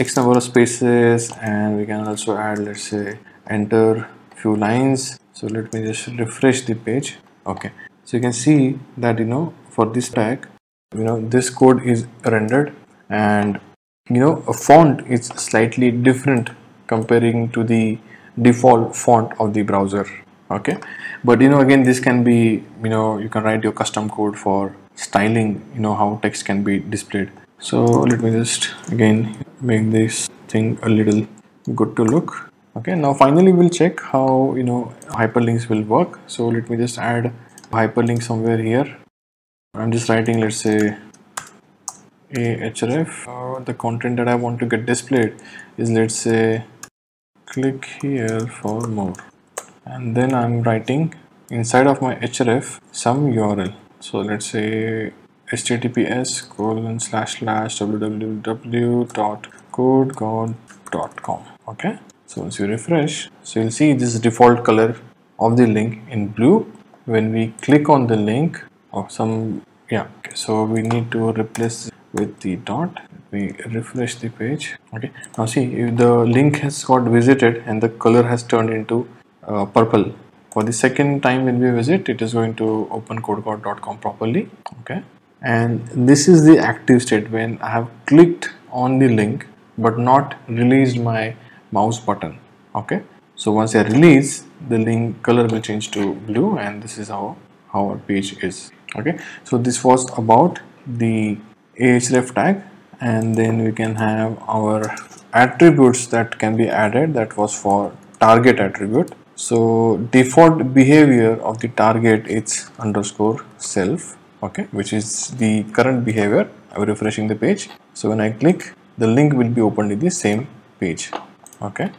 X number of spaces, and we can also add, let's say, enter few lines. So let me just refresh the page. Okay, so you can see that you know for this tag, you know this code is rendered, and you know a font is slightly different comparing to the default font of the browser. Okay, but you know again this can be, you know you can write your custom code for styling, you know how text can be displayed. So let me just again make this thing a little good to look. Okay, now finally we'll check how you know hyperlinks will work. So let me just add hyperlink somewhere here. I'm just writing, let's say, href. Uh, the content that I want to get displayed is, let's say, click here for more, and then I'm writing inside of my href some U R L. So let's say H T T P S colon slash slash w w w dot kodegod dot com. Okay, so once you refresh, so you'll see this default color of the link in blue. When we click on the link or some, yeah, okay, so we need to replace with the dot. We refresh the page. Okay, now see if the link has got visited and the color has turned into uh, purple. For the second time when we visit, it is going to open kodegod dot com properly. Okay, and this is the active state when I have clicked on the link but not released my mouse button. Okay, so once I release, the link color will change to blue, and this is how how our page is. Okay, so this was about the href tag, and then we can have our attributes that can be added. That was for target attribute. So default behavior of the target is underscore self. Okay, which is the current behavior. I'm refreshing the page, so when I click, the link will be opened in the same page. Okay,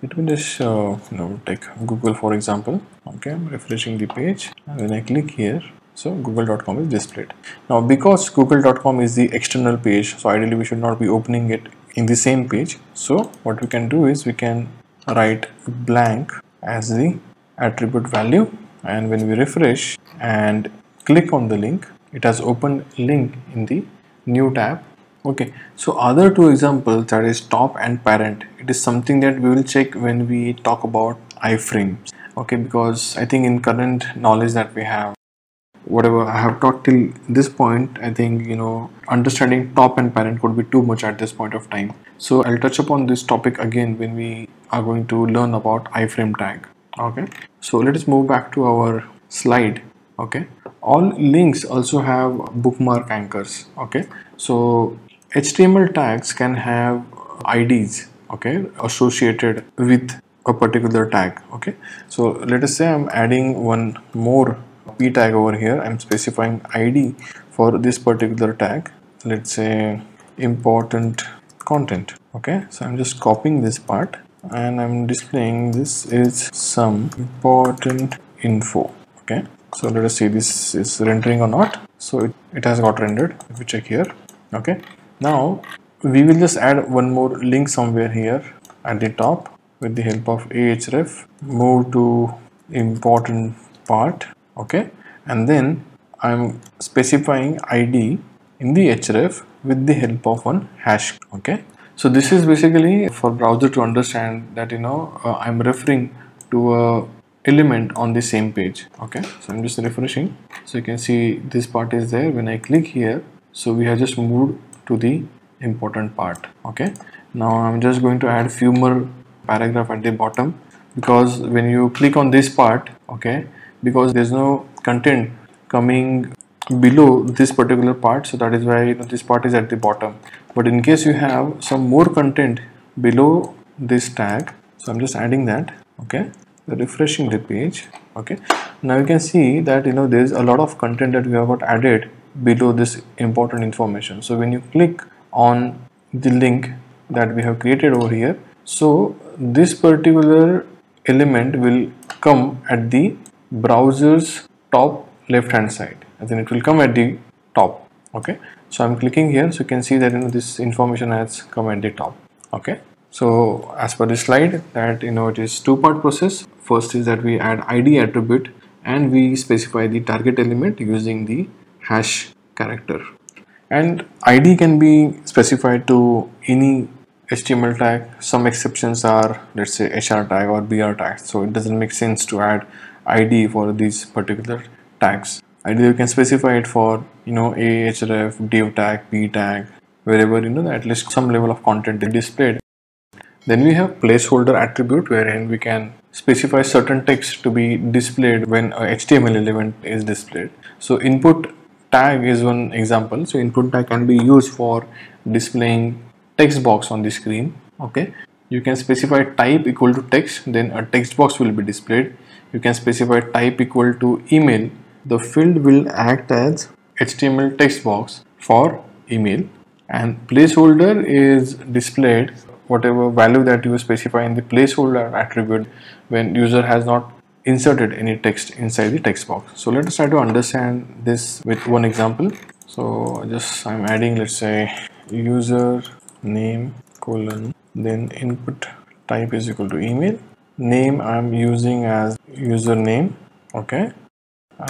let me just uh, you know take Google for example. Okay, I'm refreshing the page, and when I click here, so google dot com is displayed. Now because google dot com is the external page, so ideally we should not be opening it in the same page. So what we can do is we can write blank as the attribute value, and when we refresh and click on the link, it has opened link in the new tab. Okay, so other two examples, that is top and parent, it is something that we will check when we talk about iframes. Okay, because I think in current knowledge that we have, whatever I have taught till this point, I think you know understanding top and parent could be too much at this point of time. So I'll touch upon this topic again when we are going to learn about iframe tag. Okay, so let us move back to our slide. Okay, all links also have bookmark anchors. Okay, so H T M L tags can have I Ds, okay, associated with a particular tag. Okay, so let us say I'm adding one more P tag over here. I'm specifying I D for this particular tag, let's say important content. Okay, so I'm just copying this part, and I'm displaying this is some important info. Okay, so let us see this is rendering or not. So it, it has got rendered if we check here. Okay, now we will just add one more link somewhere here at the top with the help of href. Move to important part. Okay, and then I'm specifying I D in the href with the help of one hash. Okay, So this is basically for browser to understand that, you know, uh, I'm referring to a element on the same page. Okay, so I'm just refreshing. So you can see this part is there. When I click here, so we have just moved to the important part. Okay, now I'm just going to add few more paragraph at the bottom, because when you click on this part, okay, because there's no content coming below this particular part, so that is why, you know, this part is at the bottom. But in case you have some more content below this tag, so I'm just adding that. Okay, refreshing the page. Okay, now you can see that, you know, there is a lot of content that we have got added below this important information. So when you click on the link that we have created over here, so this particular element will come at the browser's top left hand side, and then it will come at the top. Okay, so I'm clicking here, so you can see that, you know, this information has come at the top. Okay, so as per the slide, that, you know, it is two part process. First is that we add I D attribute and we specify the target element using the hash character, and I D can be specified to any H T M L tag. Some exceptions are, let's say, H R tag or B R tag, so it doesn't make sense to add I D for these particular tags. Ideally you can specify it for, you know, A, href, div tag, p tag, wherever, you know, at least some level of content is displayed. Then we have placeholder attribute, wherein we can specify certain text to be displayed when a H T M L element is displayed. So input tag is one example. So input tag can be used for displaying text box on the screen. Okay, you can specify type equal to text, then a text box will be displayed. You can specify type equal to email. The field will act as H T M L text box for email, and placeholder is displayed whatever value that you specify in the placeholder attribute when user has not inserted any text inside the text box. So let us try to understand this with one example. So just I'm adding, let's say, user name colon, then input type is equal to email. Name I'm using as username. Okay,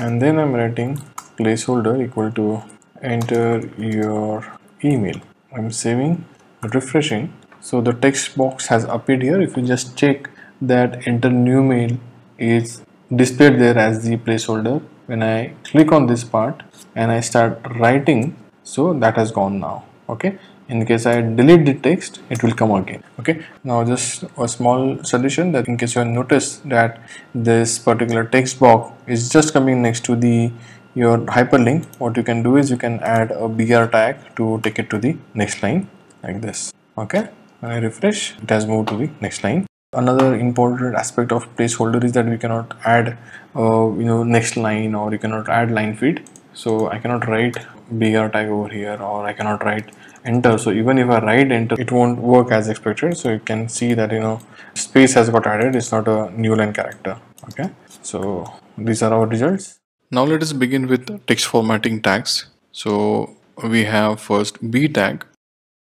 and then I'm writing placeholder equal to enter your email. I'm saving, refreshing. So the text box has appeared here. If you just check that enter new mail is displayed there as the placeholder. When I click on this part and I start writing, so that has gone now. Okay, in case I delete the text, it will come again. Okay, now just a small solution, that in case you notice that this particular text box is just coming next to the your hyperlink, what you can do is you can add a B R tag to take it to the next line, like this. Okay, when I refresh, it has moved to the next line. Another important aspect of placeholder is that we cannot add uh, you know, next line, or you cannot add line feed. So I cannot write B R tag over here, or I cannot write enter. So even if I write enter, it won't work as expected. So you can see that, you know, space has got added, it's not a new line character. Okay, so these are our results. Now let us begin with text formatting tags. So we have first B tag.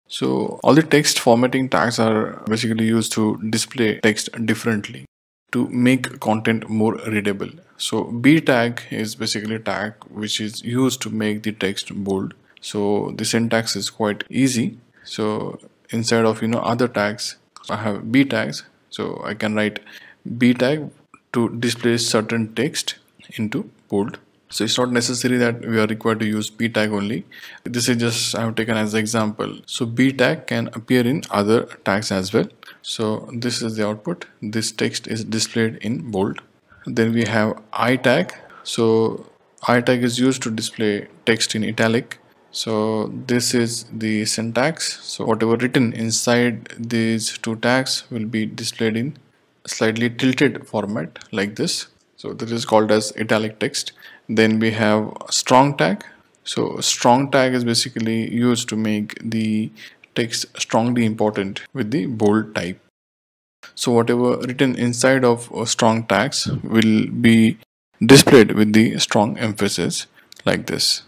So all the text formatting tags are basically used to display text differently, to make content more readable. So B tag is basically a tag which is used to make the text bold. So the syntax is quite easy. So instead of, you know, other tags, I have B tags. So I can write B tag to display certain text into bold. So it's not necessary that we are required to use B tag only. This is just I have taken as an example. So B tag can appear in other tags as well. So this is the output. This text is displayed in bold. Then we have I tag. So I tag is used to display text in italic. So this is the syntax. So whatever written inside these two tags will be displayed in slightly tilted format, like this. So this is called as italic text. Then we have strong tag. So strong tag is basically used to make the text strongly important with the bold type. So whatever written inside of strong tags will be displayed with the strong emphasis, like this.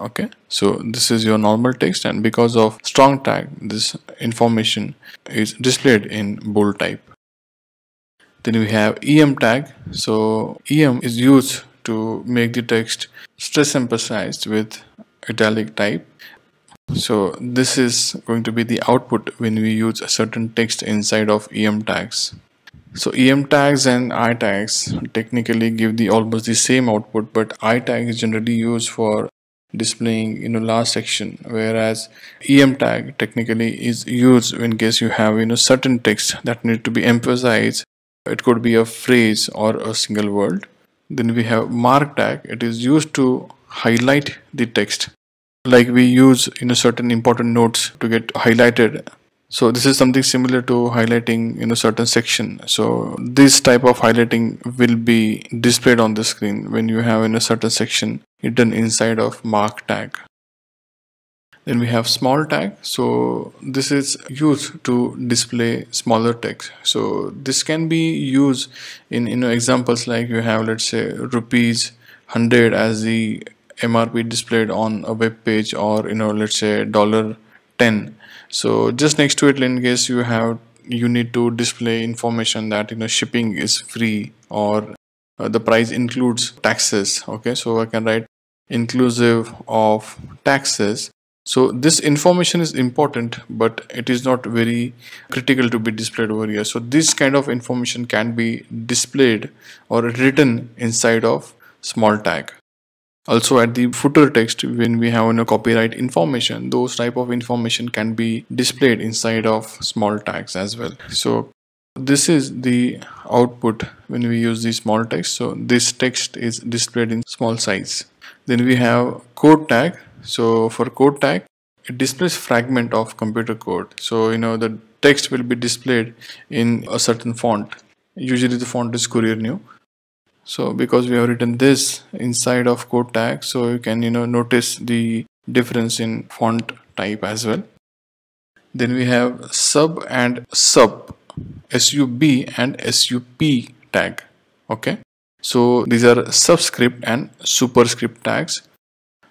Okay, so this is your normal text, and because of strong tag, this information is displayed in bold type. Then we have E M tag. So E M is used to make the text stress emphasized with italic type. So this is going to be the output when we use a certain text inside of E M tags. So E M tags and I tags technically give the almost the same output, but I tag is generally used for displaying, you know, last section, whereas E M tag technically is used in case you have, you know, certain text that need to be emphasized. It could be a phrase or a single word. Then we have mark tag. It is used to highlight the text, like we use, you know, certain important notes to get highlighted. So this is something similar to highlighting, you know, certain section. So this type of highlighting will be displayed on the screen when you have in a certain section hidden inside of mark tag. Then we have small tag. So this is used to display smaller text. So this can be used in, you know, examples like you have, let's say, rupees one hundred as the M R P displayed on a web page, or, you know, let's say dollar ten. So just next to it, in case you have, you need to display information that, you know, shipping is free, or uh, the price includes taxes. Okay, so I can write inclusive of taxes. So this information is important, but it is not very critical to be displayed over here. So this kind of information can be displayed or written inside of small tag. Also at the footer text, when we have, you know, copyright information, those type of information can be displayed inside of small tags as well. So this is the output when we use the small text. So this text is displayed in small size. Then we have code tag. So for code tag, it displays fragment of computer code. So, you know, the text will be displayed in a certain font. Usually the font is Courier New. So because we have written this inside of code tag, so you can, you know, notice the difference in font type as well. Then we have sub and sub, sub and sup tag. Okay, so these are subscript and superscript tags.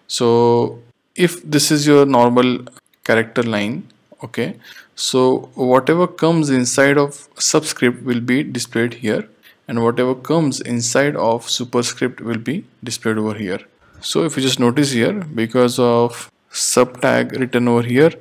So if this is your normal character line, okay, so whatever comes inside of subscript will be displayed here, and whatever comes inside of superscript will be displayed over here. So if you just notice here, because of sub tag written over here,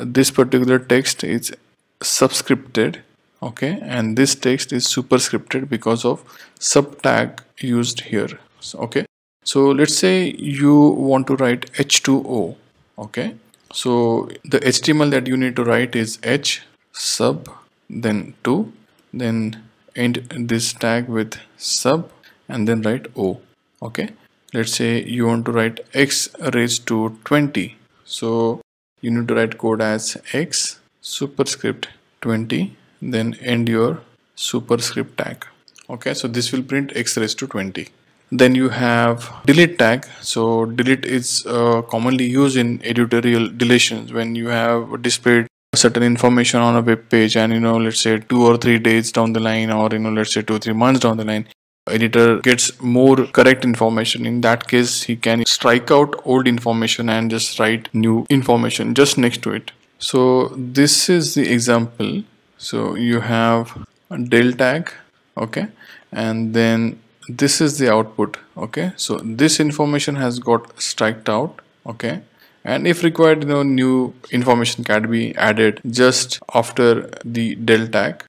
this particular text is subscripted, okay, and this text is superscripted because of sub tag used here. Okay, so let's say you want to write H two O. Okay, so the H T M L that you need to write is H sub, then two, then end this tag with sub, and then write O. Okay, let's say you want to write x raised to twenty, so you need to write code as x superscript twenty, then end your superscript tag. Okay, so this will print x raised to twenty. Then you have delete tag. So delete is uh, commonly used in editorial deletions, when you have displayed certain information on a web page, and, you know, let's say two or three days down the line, or, you know, let's say two three months down the line, editor gets more correct information. In that case, he can strike out old information and just write new information just next to it. So this is the example. So you have a D E L tag, okay, and then this is the output. Okay, so this information has got striked out, okay, and if required, you know, new information can be added just after the D E L tag.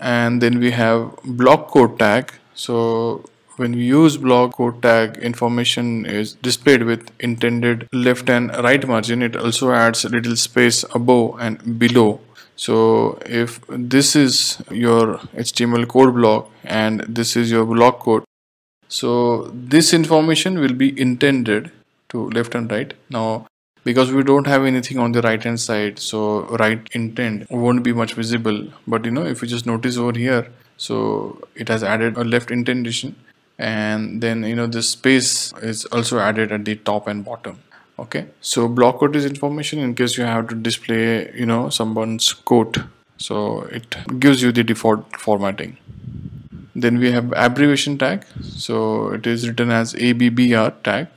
And then we have block quote tag. So when we use block quote tag, information is displayed with intended left and right margin. It also adds a little space above and below. So if this is your H T M L code block and this is your block quote, so this information will be intended to left and right. Now, because we don't have anything on the right hand side, so right intent won't be much visible. But, you know, if you just notice over here, so it has added a left indentation, and then, you know, the space is also added at the top and bottom. Okay, so block quote is information in case you have to display, you know, someone's quote, so it gives you the default formatting. Then we have abbreviation tag. So it is written as A B B R tag.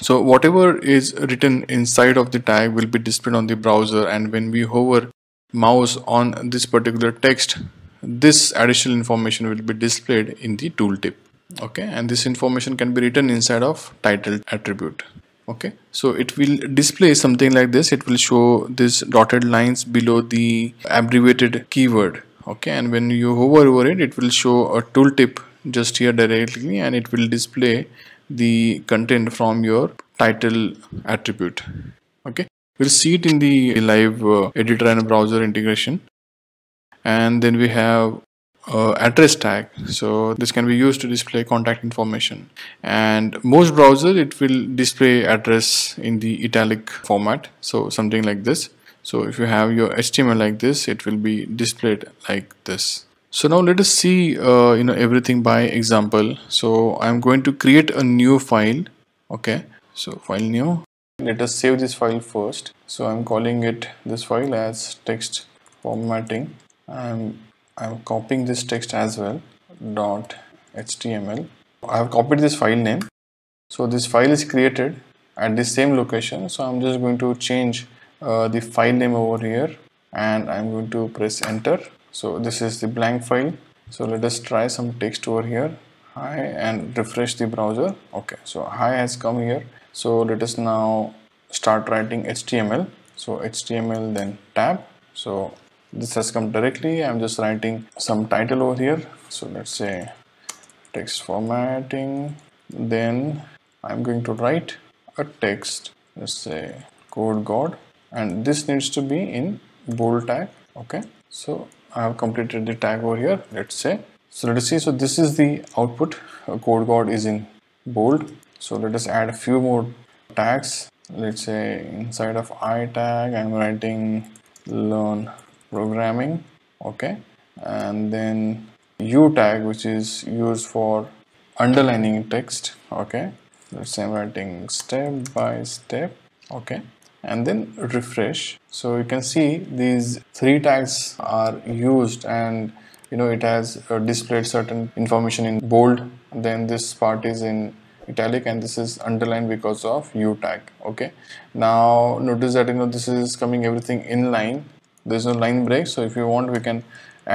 So whatever is written inside of the tag will be displayed on the browser, and when we hover mouse on this particular text, this additional information will be displayed in the tooltip. Okay, and this information can be written inside of title attribute. Okay, so it will display something like this. It will show this dotted lines below the abbreviated keyword. Okay, and when you hover over it, it will show a tooltip just here directly, and it will display the content from your title attribute. Okay, we'll see it in the live uh, editor and browser integration. And then we have uh, address tag. So this can be used to display contact information, and most browsers it will display address in the italic format, so something like this. So if you have your H T M L like this, it will be displayed like this. So now let us see uh, you know everything by example. So I'm going to create a new file. Okay, so file new. Let us save this file first. So I'm calling it this file as text formatting. I'm I'm copying this text as well, dot H T M L. I have copied this file name. So this file is created at the same location. So I'm just going to change Uh, the file name over here, and I'm going to press enter. So this is the blank file. So let us try some text over here. Hi, and refresh the browser. Okay, so hi has come here. So let us now start writing H T M L. So H T M L, then tab. So this has come directly. I'm just writing some title over here. So let's say text formatting. Then I'm going to write a text. Let's say Code God. And this needs to be in bold tag. Okay, so I have completed the tag over here, let's say. So let us see. So this is the output. uh, Code God is in bold. So let us add a few more tags. Let's say inside of I tag I'm writing learn programming. Okay, and then U tag, which is used for underlining text. Okay, let's say I'm writing step by step. Okay, and then refresh. So you can see these three tags are used, and you know it has uh, displayed certain information in bold, then this part is in italic, and this is underlined because of U tag. Okay, now notice that you know this is coming everything in line. There's no line break. So if you want, we can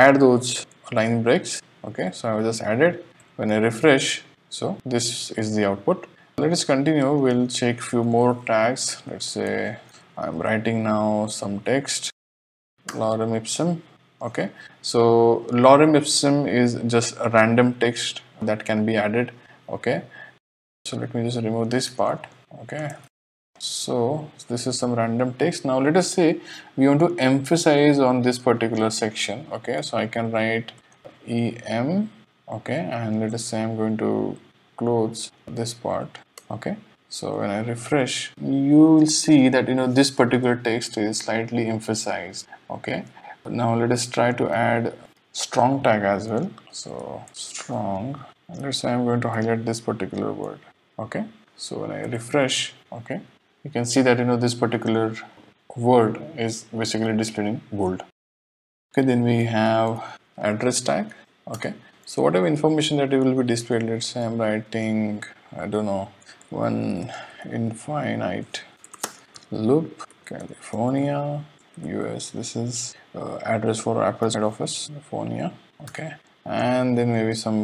add those line breaks. Okay, so I will just add it. When I refresh, so this is the output. Let us continue. We'll check few more tags. Let's say I'm writing now some text. Lorem ipsum. Okay, so lorem ipsum is just a random text that can be added. Okay, so let me just remove this part. Okay, so this is some random text. Now let us say we want to emphasize on this particular section. Okay, so I can write E M. Okay, and let us say I'm going to close this part. Okay, so when I refresh, you will see that you know this particular text is slightly emphasized. Okay, now let us try to add strong tag as well. So strong, let's say I'm going to highlight this particular word. Okay, so when I refresh, okay, you can see that you know this particular word is basically displayed in bold. Okay, then we have address tag. Okay, so whatever information that it will be displayed, let's say I'm writing, I don't know, one infinite loop, California, U S. This is uh, address for Apple's head office, California. Okay, and then maybe some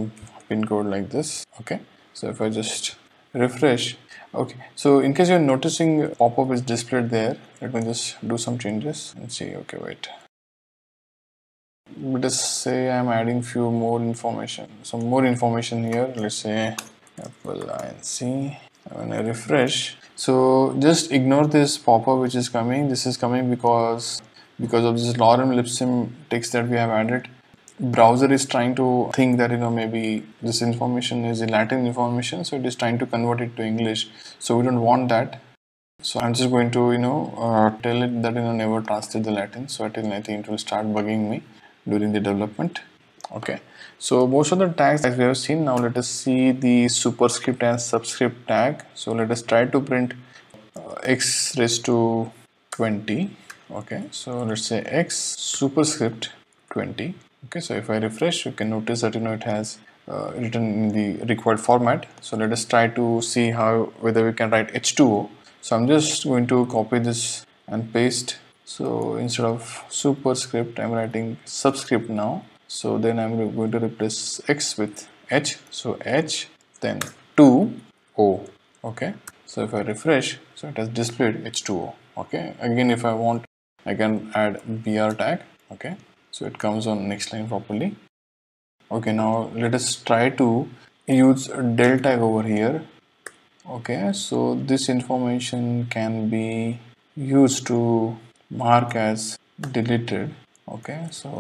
pin code like this. Okay, so if I just refresh, okay, so in case you're noticing pop-up is displayed there, let me just do some changes and see. Okay, wait. Let us say I'm adding few more information, some more information here. Let's say Apple Inc. When I refresh, so just ignore this pop-up which is coming. This is coming because because of this lorem ipsum text that we have added. Browser is trying to think that you know maybe this information is a Latin information, so it is trying to convert it to English. So we don't want that. So I'm just going to you know uh, tell it that you know never translate the Latin. So at I think it will start bugging me during the development. Okay, so most of the tags that we have seen. Now let us see the superscript and subscript tag. So let us try to print uh, x raised to twenty. Okay, so let's say x superscript twenty. Okay, so if I refresh, you can notice that you know it has uh, written in the required format. So let us try to see how whether we can write H two O. So I'm just going to copy this and paste. So instead of superscript, I'm writing subscript now. So then I'm going to replace x with h. So h, then two o. Okay, So if I refresh, so it has displayed H two O. Okay, again if I want, I can add B R tag. Okay, so it comes on next line properly. Okay, now let us try to use D E L tag over here. Okay, so this information can be used to mark as deleted. Okay, so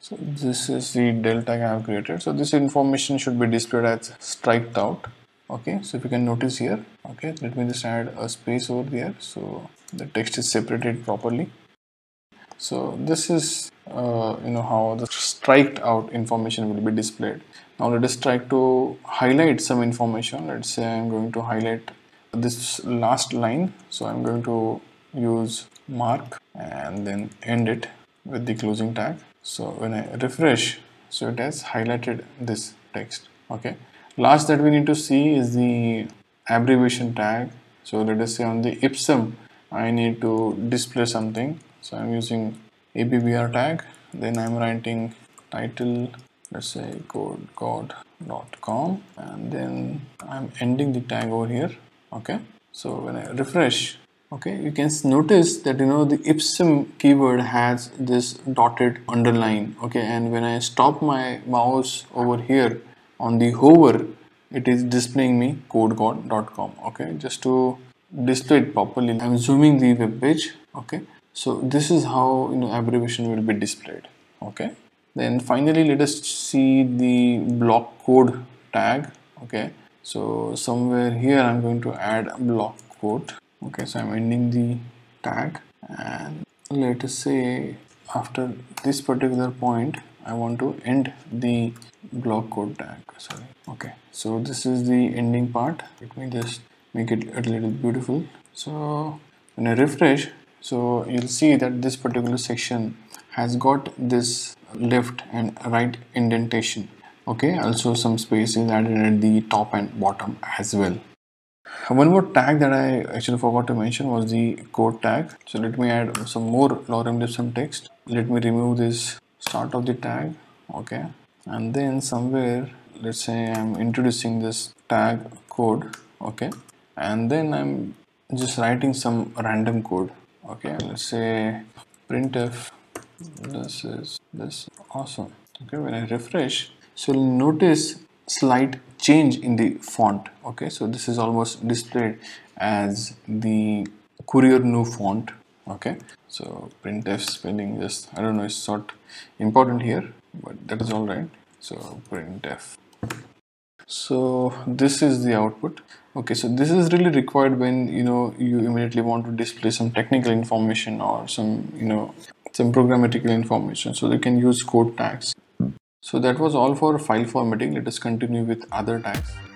so this is the D E L tag I have created. So this information should be displayed as striked out. Okay, so if you can notice here, okay, let me just add a space over there so the text is separated properly. So this is uh, you know how the striked out information will be displayed. Now let us try to highlight some information. Let's say I'm going to highlight this last line, so I'm going to use mark and then end it with the closing tag. So when I refresh, so it has highlighted this text. Okay, last that we need to see is the abbreviation tag. So let us say on the ipsum I need to display something, so I'm using A B B R tag, then I'm writing title, let's say code god dot com, and then I'm ending the tag over here. Okay, so when I refresh, okay, you can notice that you know the ipsum keyword has this dotted underline. Okay, and when I stop my mouse over here on the hover, it is displaying me code god dot com. Okay, just to display it properly, I'm zooming the web page. Okay, so this is how you know abbreviation will be displayed. Okay, then finally let us see the block code tag. Okay, so somewhere here I'm going to add block quote. Okay, so I'm ending the tag, and let us say after this particular point I want to end the block quote tag. Sorry. Okay, so this is the ending part. Let me just make it a little beautiful. So when I refresh, so you'll see that this particular section has got this left and right indentation. Okay, also some space is added at the top and bottom as well. One more tag that I actually forgot to mention was the code tag. So let me add some more lorem ipsum text. Let me remove this start of the tag. Okay, and then somewhere let's say I'm introducing this tag code. Okay, and then I'm just writing some random code. Okay, let's say printf, this is this awesome. Okay, when I refresh, so you'll notice slight change in the font. Okay, so this is almost displayed as the Courier New font. Okay, so printf spelling, just I don't know, it's not important here, but that is all right. So printf. So this is the output. Okay, so this is really required when you know you immediately want to display some technical information or some you know some programmatical information. So you can use code tags. So that was all for file formatting. Let us continue with other tags.